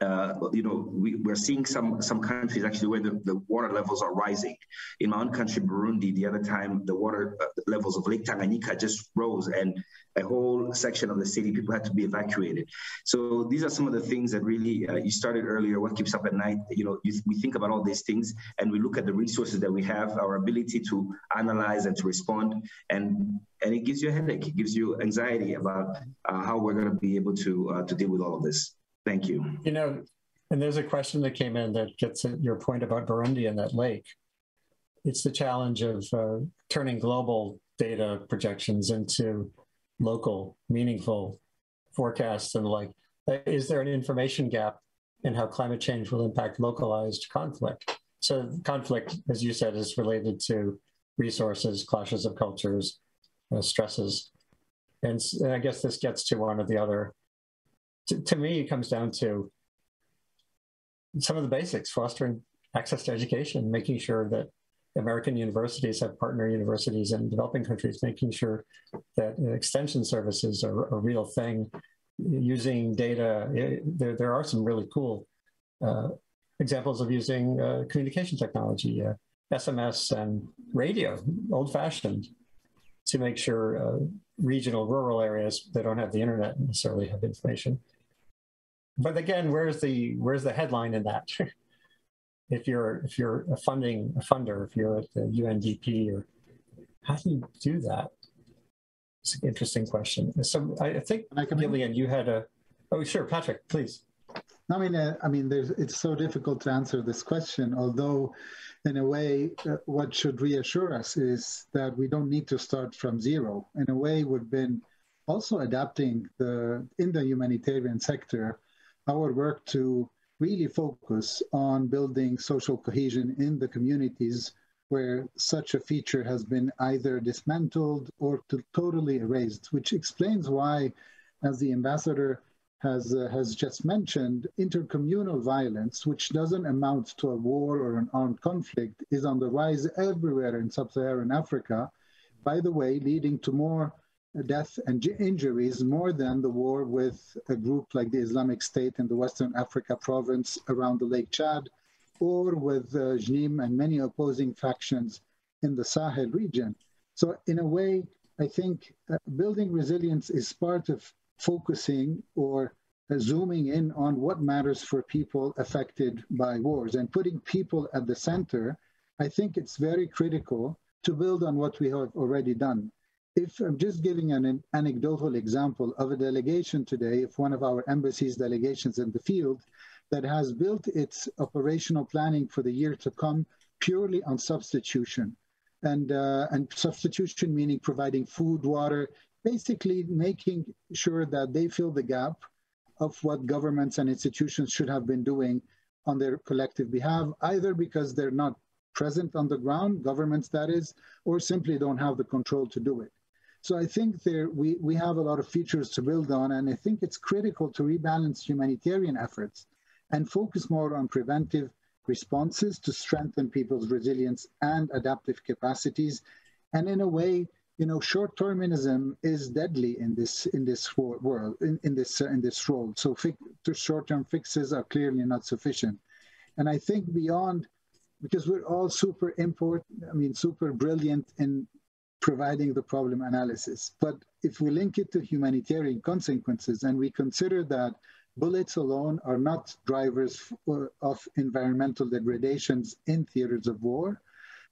we're seeing some countries actually where the water levels are rising. In my own country, Burundi, the other time, the water levels of Lake Tanganyika just rose, and a whole section of the city, people had to be evacuated. So these are some of the things that really, you started earlier, what keeps up at night. We think about all these things, and we look at the resources that we have, our ability to analyze and to respond, and it gives you a headache, it gives you anxiety about how we're going to be able to deal with all of this. Thank you. And there's a question that came in that gets at your point about Burundi and that lake. It's the challenge of turning global data projections into local, meaningful forecasts and the like. Is there an information gap in how climate change will impact localized conflict? So conflict, as you said, is related to resources, clashes of cultures, stresses. And I guess this gets to one or the other. To me, it comes down to some of the basics: fostering access to education, making sure that American universities have partner universities in developing countries, making sure that extension services are a real thing, using data. There are some really cool examples of using communication technology, SMS and radio, old-fashioned, to make sure regional, rural areas that don't have the internet necessarily have information. But again, where's the headline in that? If you're a funder, if you're at the UNDP, or how do you do that? It's an interesting question. So I think, Gillian, you had a— oh sure, Patrick, please. I mean, it's so difficult to answer this question. Although, in a way, what should reassure us is that we don't need to start from zero. In a way, we've been also adapting in the humanitarian sector our work to really focus on building social cohesion in the communities where such a feature has been either dismantled or totally erased, which explains why, as the ambassador has just mentioned, intercommunal violence, which doesn't amount to a war or an armed conflict, is on the rise everywhere in sub-Saharan Africa, by the way, leading to more death and injuries, more than the war with a group like the Islamic State in the Western Africa province around the Lake Chad, or with JNIM and many opposing factions in the Sahel region. So in a way, I think building resilience is part of focusing or zooming in on what matters for people affected by wars and putting people at the center. I think it's very critical to build on what we have already done. If I'm just giving an anecdotal example of a delegation today, if one of our embassy's delegations in the field that has built its operational planning for the year to come purely on substitution, and substitution meaning providing food, water, basically making sure that they fill the gap of what governments and institutions should have been doing on their collective behalf, either because they're not present on the ground, governments that is, or simply don't have the control to do it. So I think we have a lot of features to build on, and I think it's critical to rebalance humanitarian efforts and focus more on preventive responses to strengthen people's resilience and adaptive capacities. And in a way, short-termism is deadly in this world, in this role. So short-term fixes are clearly not sufficient. And I think beyond because we're all super super brilliant in providing the problem analysis. But if we link it to humanitarian consequences and we consider that bullets alone are not drivers of environmental degradations in theaters of war,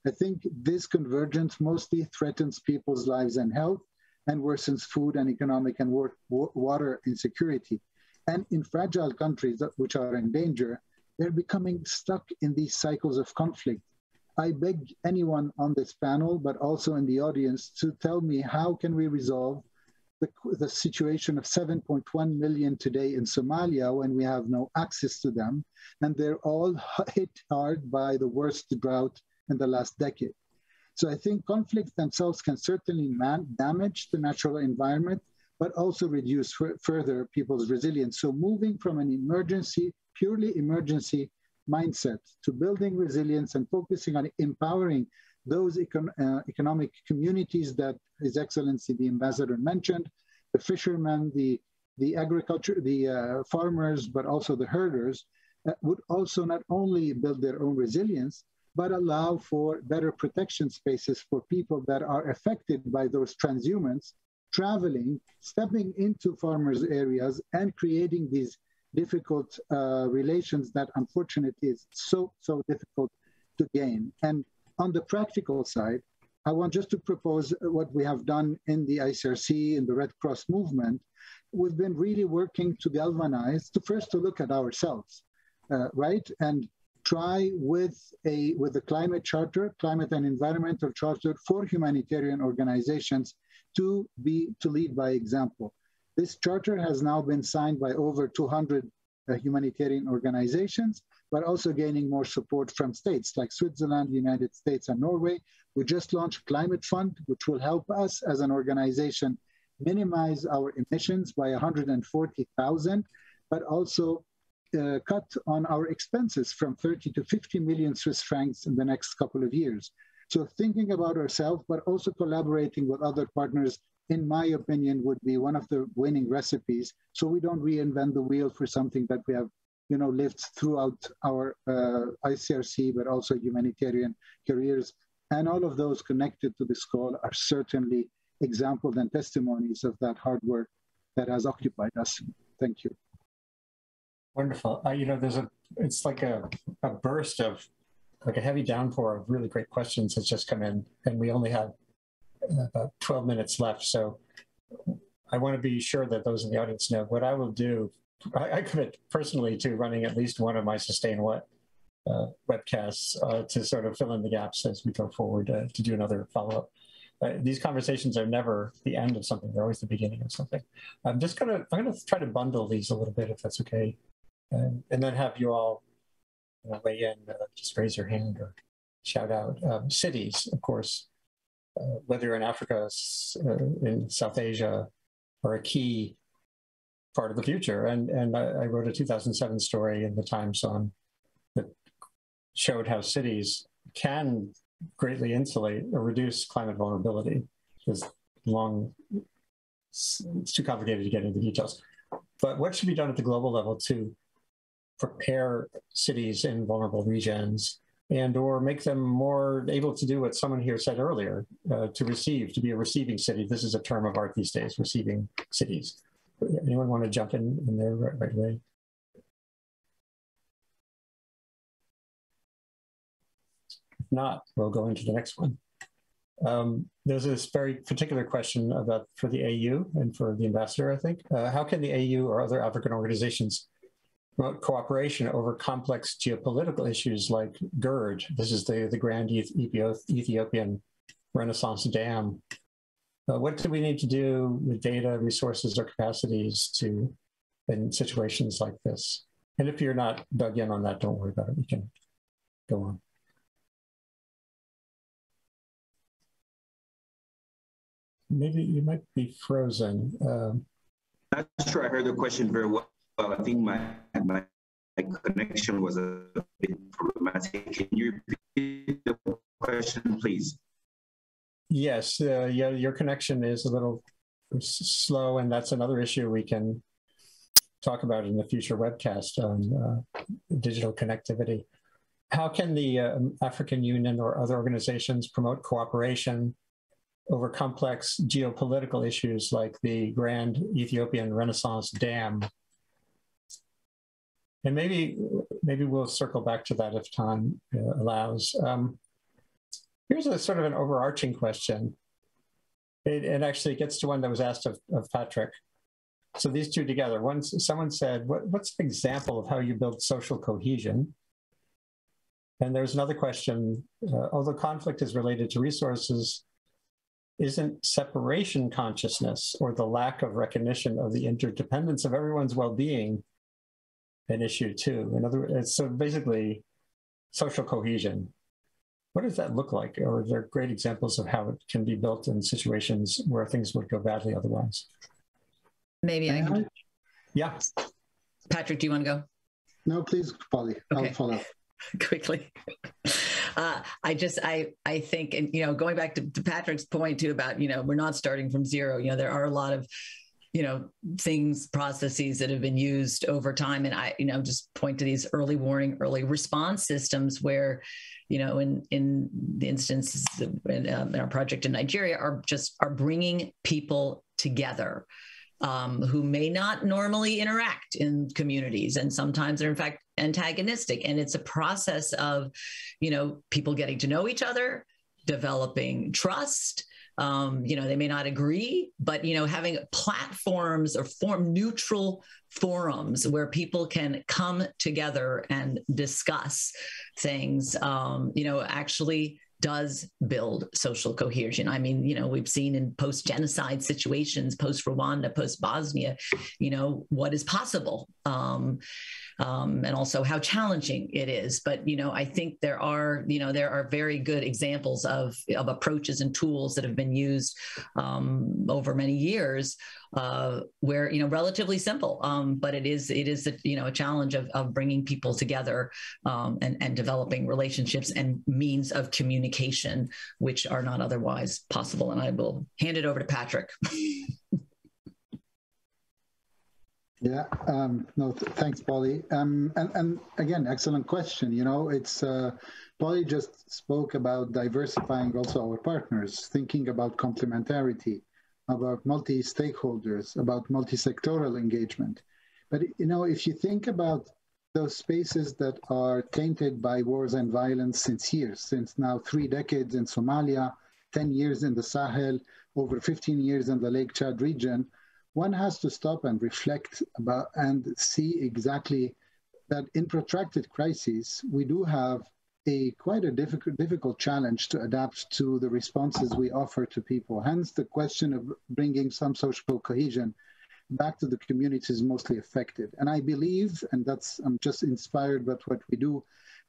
I think this convergence mostly threatens people's lives and health and worsens food and economic and water insecurity. And in fragile countries which are in danger, they're becoming stuck in these cycles of conflict. I beg anyone on this panel, but also in the audience, to tell me how can we resolve the situation of 7.1 million today in Somalia when we have no access to them, and they're all hit hard by the worst drought in the last decade. So I think conflicts themselves can certainly damage the natural environment, but also reduce further people's resilience. So moving from an emergency, purely emergency mindset to building resilience and focusing on empowering those economic communities that His Excellency the Ambassador mentioned, the fishermen, the farmers, but also the herders, would also not only build their own resilience, but allow for better protection spaces for people that are affected by those transhumans, traveling, stepping into farmers' areas, and creating these difficult relations that unfortunately is so difficult to gain. And on the practical side, I want just to propose what we have done in the ICRC, in the Red Cross movement. We've been really working to galvanize, to first look at ourselves, right? And try with the climate charter, climate and environmental charter for humanitarian organizations to lead by example. This charter has now been signed by over 200 humanitarian organizations, but also gaining more support from states like Switzerland, the United States, and Norway. We just launched a climate fund, which will help us as an organization minimize our emissions by 140,000, but also cut on our expenses from 30 to 50 million Swiss francs in the next couple of years. So thinking about ourselves, but also collaborating with other partners, in my opinion, would be one of the winning recipes, so we don't reinvent the wheel for something that we have lived throughout our ICRC, but also humanitarian careers. And all of those connected to this call are certainly examples and testimonies of that hard work that has occupied us. Thank you. Wonderful. It's like a burst of, like a heavy downpour of really great questions that's just come in, and we only have about 12 minutes left. So I want to be sure that those in the audience know what I will do. I commit personally to running at least one of my Sustain What webcasts to sort of fill in the gaps as we go forward to do another follow-up. These conversations are never the end of something. They're always the beginning of something. I'm going to try to bundle these a little bit, if that's okay, and then have you all weigh in, just raise your hand or shout out. Cities, of course, whether in Africa, in South Asia, are a key part of the future. And I wrote a 2007 story in the Times that showed how cities can greatly insulate or reduce climate vulnerability. It's too complicated to get into details. But what should be done at the global level to prepare cities in vulnerable regions and/or make them more able to do what someone here said earlier, to be a receiving city? This is a term of art these days, receiving cities. Anyone want to jump in there right away? If not, we'll go into the next one. There's this very particular question for the AU and for the ambassador, I think. How can the AU or other African organizations promote cooperation over complex geopolitical issues like GERD? This is the Grand Ethiopian Renaissance Dam. What do we need to do with data, resources, or capacities in situations like this? And if you're not dug in on that, don't worry about it. We can go on. Maybe you might be frozen. Not sure I heard the question very well. I think my connection was a bit problematic. Can you repeat the question, please? Yes, your connection is a little slow, and that's another issue we can talk about in the future webcast on digital connectivity. How can the African Union or other organizations promote cooperation over complex geopolitical issues like the Grand Ethiopian Renaissance Dam? And maybe we'll circle back to that if time allows. Here's a sort of an overarching question. It actually gets to one that was asked of Patrick. So these two together. One, someone said, what's an example of how you build social cohesion? And there's another question, although conflict is related to resources, isn't separation consciousness or the lack of recognition of the interdependence of everyone's well-being an issue too? In other words, so basically social cohesion. What does that look like? Or are there great examples of how it can be built in situations where things would go badly otherwise? Maybe I can. Yeah. Patrick, do you want to go? No, please, Polly. Okay. I'll follow. Quickly. I think, and you know, going back to Patrick's point too about, you know, we're not starting from zero. You know, there are a lot of, you know, things, processes that have been used over time. And I, you know, just point to these early warning, early response systems where, you know, in the instances in our project in Nigeria are bringing people together who may not normally interact in communities. And sometimes they're in fact antagonistic. And it's a process of, you know, people getting to know each other, developing trust. You know, they may not agree, but, you know, having platforms or form neutral forums where people can come together and discuss things, you know, actually does build social cohesion. I mean, you know, we've seen in post-genocide situations, post-Rwanda, post-Bosnia, you know, what is possible and also how challenging it is. But, you know, I think there are, you know, there are very good examples of approaches and tools that have been used over many years where, you know, relatively simple, but it is you know, a challenge of bringing people together and developing relationships and means of communication, which are not otherwise possible. And I will hand it over to Patrick. Yeah, no, thanks, Polly. And again, excellent question. You know, it's, Polly just spoke about diversifying also our partners, thinking about complementarity, about multi-stakeholders, about multi-sectoral engagement. But, you know, if you think about those spaces that are tainted by wars and violence since years, since now 3 decades in Somalia, 10 years in the Sahel, over 15 years in the Lake Chad region, one has to stop and reflect about and see exactly that in protracted crises, we do have quite a difficult challenge to adapt to the responses we offer to people. Hence the question of bringing some social cohesion back to the communities mostly affected. And I believe, and that's, I'm just inspired by what we do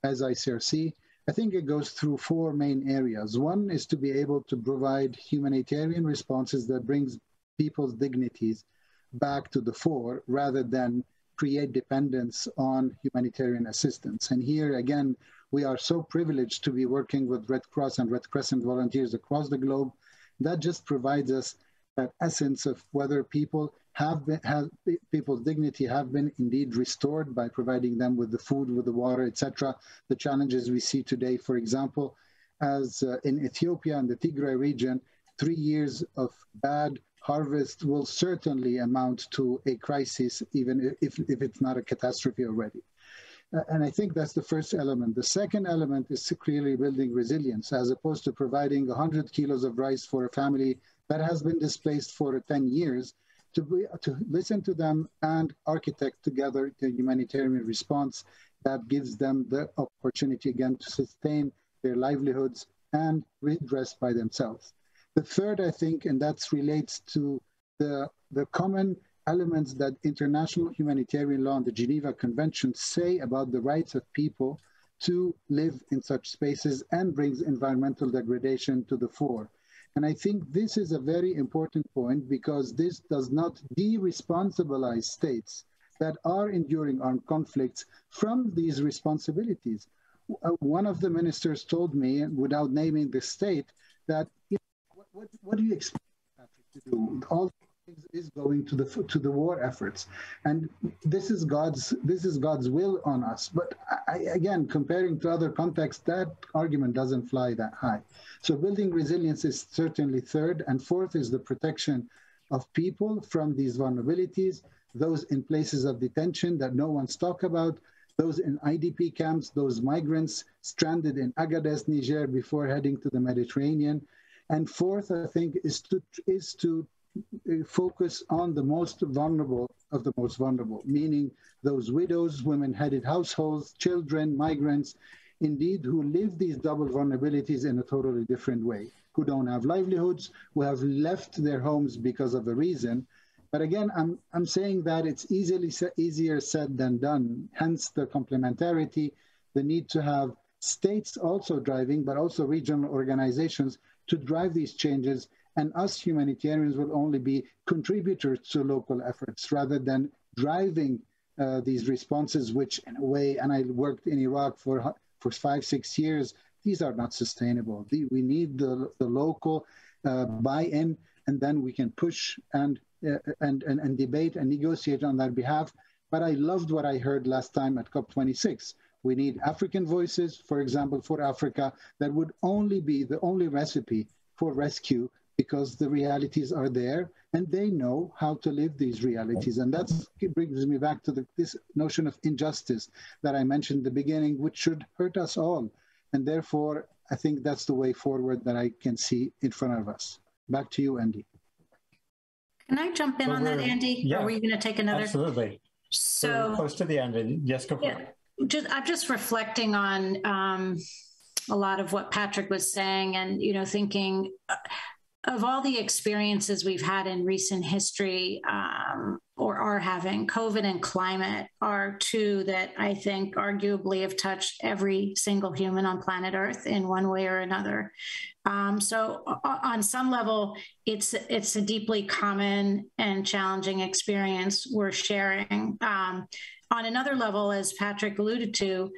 as ICRC, I think it goes through 4 main areas. One is to be able to provide humanitarian responses that brings people's dignities back to the fore rather than create dependence on humanitarian assistance. And here again, we are so privileged to be working with Red Cross and Red Crescent volunteers across the globe. That just provides us that essence of whether people people's dignity have been indeed restored by providing them with the food, with the water, etc. The challenges we see today, for example, as in Ethiopia and the Tigray region, 3 years of bad harvest will certainly amount to a crisis, even if it's not a catastrophe already. And I think that's the first element. The second element is clearly building resilience, as opposed to providing 100 kilos of rice for a family that has been displaced for 10 years, to listen to them and architect together the humanitarian response that gives them the opportunity again to sustain their livelihoods and redress by themselves. The third, I think, and that relates to the common elements that international humanitarian law and the Geneva Convention say about the rights of people to live in such spaces and brings environmental degradation to the fore. And I think this is a very important point because this does not de-responsibilize states that are enduring armed conflicts from these responsibilities. One of the ministers told me, without naming the state, that what do you expect Patrick to do? All is going to the war efforts, and this is God's will on us. But again, comparing to other contexts, that argument doesn't fly that high. So building resilience is certainly third, and fourth is the protection of people from these vulnerabilities, those in places of detention that no one's talked about, those in IDP camps, those migrants stranded in Agadez, Niger, before heading to the Mediterranean. And fourth, I think, is to focus on the most vulnerable of the most vulnerable, meaning those widows, women-headed households, children, migrants, indeed, who live these double vulnerabilities in a totally different way, who don't have livelihoods, who have left their homes because of a reason. But again, I'm saying that it's easier said than done, hence the complementarity, the need to have states also driving, but also regional organizations to drive these changes, and us humanitarians will only be contributors to local efforts rather than driving these responses, which in a way, and I worked in Iraq for 5-6 years, these are not sustainable. We need the local buy-in, and then we can push and debate and negotiate on their behalf. But I loved what I heard last time at COP26. We need African voices, for example, for Africa, that would only be the only recipe for rescue, because the realities are there and they know how to live these realities. And that brings me back to this notion of injustice that I mentioned in the beginning, which should hurt us all. And therefore, I think that's the way forward that I can see in front of us. Back to you, Andy. Can I jump in on that, Andy? Yeah, are we going to take another? Absolutely. So we're close to the end. And yes, go for it. I'm just reflecting on a lot of what Patrick was saying, and thinking of all the experiences we've had in recent history, or are having. COVID and climate are two that I think arguably have touched every single human on planet Earth in one way or another. So on some level, it's a deeply common and challenging experience we're sharing. On another level, as Patrick alluded to,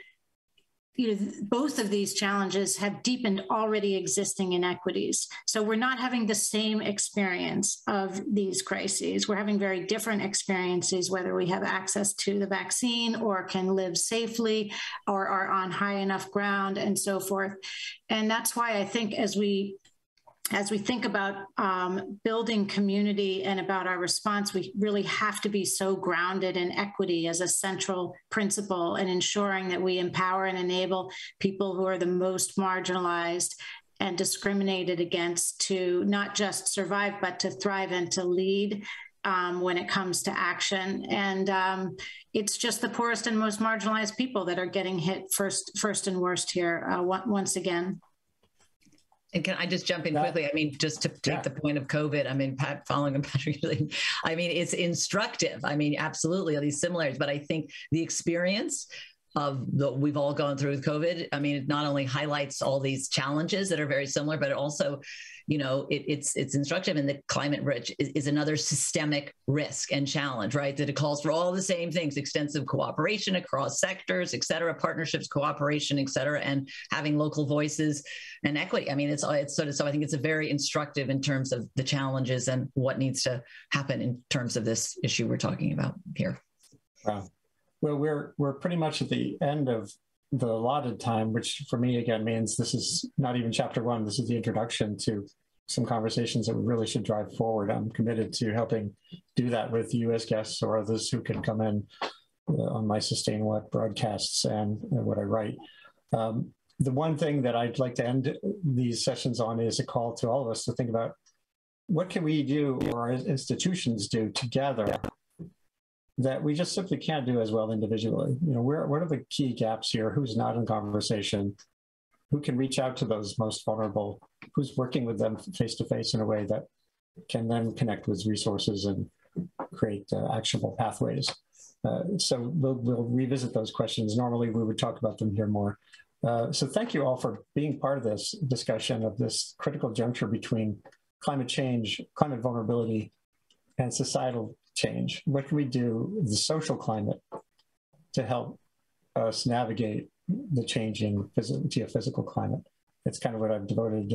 both of these challenges have deepened already existing inequities. So we're not having the same experience of these crises. We're having very different experiences, whether we have access to the vaccine or can live safely or are on high enough ground and so forth. And that's why I think as we think about building community and about our response, we really have to be so grounded in equity as a central principle, and ensuring that we empower and enable people who are the most marginalized and discriminated against to not just survive, but to thrive and to lead when it comes to action. And it's just the poorest and most marginalized people that are getting hit first and worst here once again. And can I just jump in quickly? I mean, just to take the point of COVID, I mean, following on Patrick, I mean, it's instructive. I mean, absolutely, all these similarities, but I think the experience of we've all gone through with COVID, I mean, it not only highlights all these challenges that are very similar, but it also, it's instructive. And the climate risk is another systemic risk and challenge, right? That it calls for all the same things: extensive cooperation across sectors, et cetera, partnerships, cooperation, et cetera, and having local voices and equity. I mean, it's sort of, so I think it's a very instructive in terms of the challenges and what needs to happen in terms of this issue we're talking about here. Wow. Well, we're pretty much at the end of the allotted time, which for me, again, means this is not even chapter one. This is the introduction to some conversations that we really should drive forward. I'm committed to helping do that with you as guests or others who can come in on my Sustainable broadcasts and what I write. The one thing that I'd like to end these sessions on is a call to all of us to think about what can we do, or our institutions do together, that we just simply can't do as well individually. What are the key gaps here? Who's not in conversation? Who can reach out to those most vulnerable? Who's working with them face-to-face in a way that can then connect with resources and create actionable pathways? So we'll revisit those questions. Normally, we would talk about them here more. So thank you all for being part of this discussion of this critical juncture between climate change, climate vulnerability, and societal change. What can we do in the social climate to help us navigate the changing geophysical climate? It's kind of what I've devoted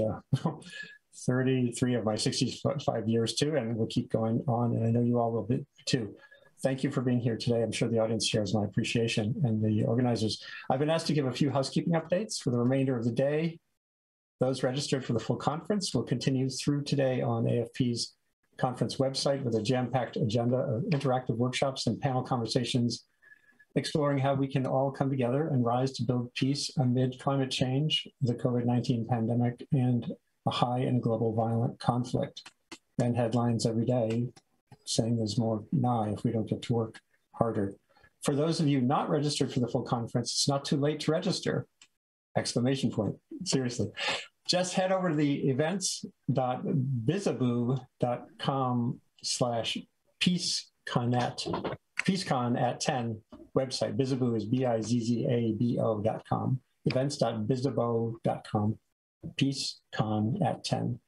33 of my 65 years too, and we'll keep going on, and I know you all will be too. Thank you for being here today. I'm sure the audience shares my appreciation, and the organizers. I've been asked to give a few housekeeping updates for the remainder of the day. Those registered for the full conference will continue through today on AFP's conference website with a jam-packed agenda of interactive workshops and panel conversations exploring how we can all come together and rise to build peace amid climate change, the COVID-19 pandemic, and a high and global violent conflict. And headlines every day saying there's more now if we don't get to work harder. For those of you not registered for the full conference, it's not too late to register. Exclamation point, seriously. Just head over to the events.bizaboo.com/PeaceCon at 10 website. Bizaboo is bizzabo.com. Events.bizabo.com. PeaceCon at 10.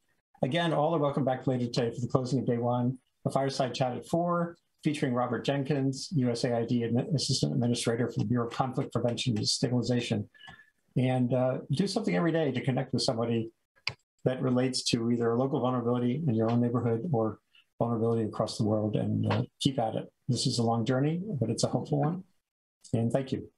Again, all are welcome back later today for the closing of day one. A fireside chat at 4, featuring Robert Jenkins, USAID Assistant Administrator for the Bureau of Conflict Prevention and Stabilization. And do something every day to connect with somebody that relates to either a local vulnerability in your own neighborhood or vulnerability across the world, and keep at it. This is a long journey, but it's a hopeful one. And thank you.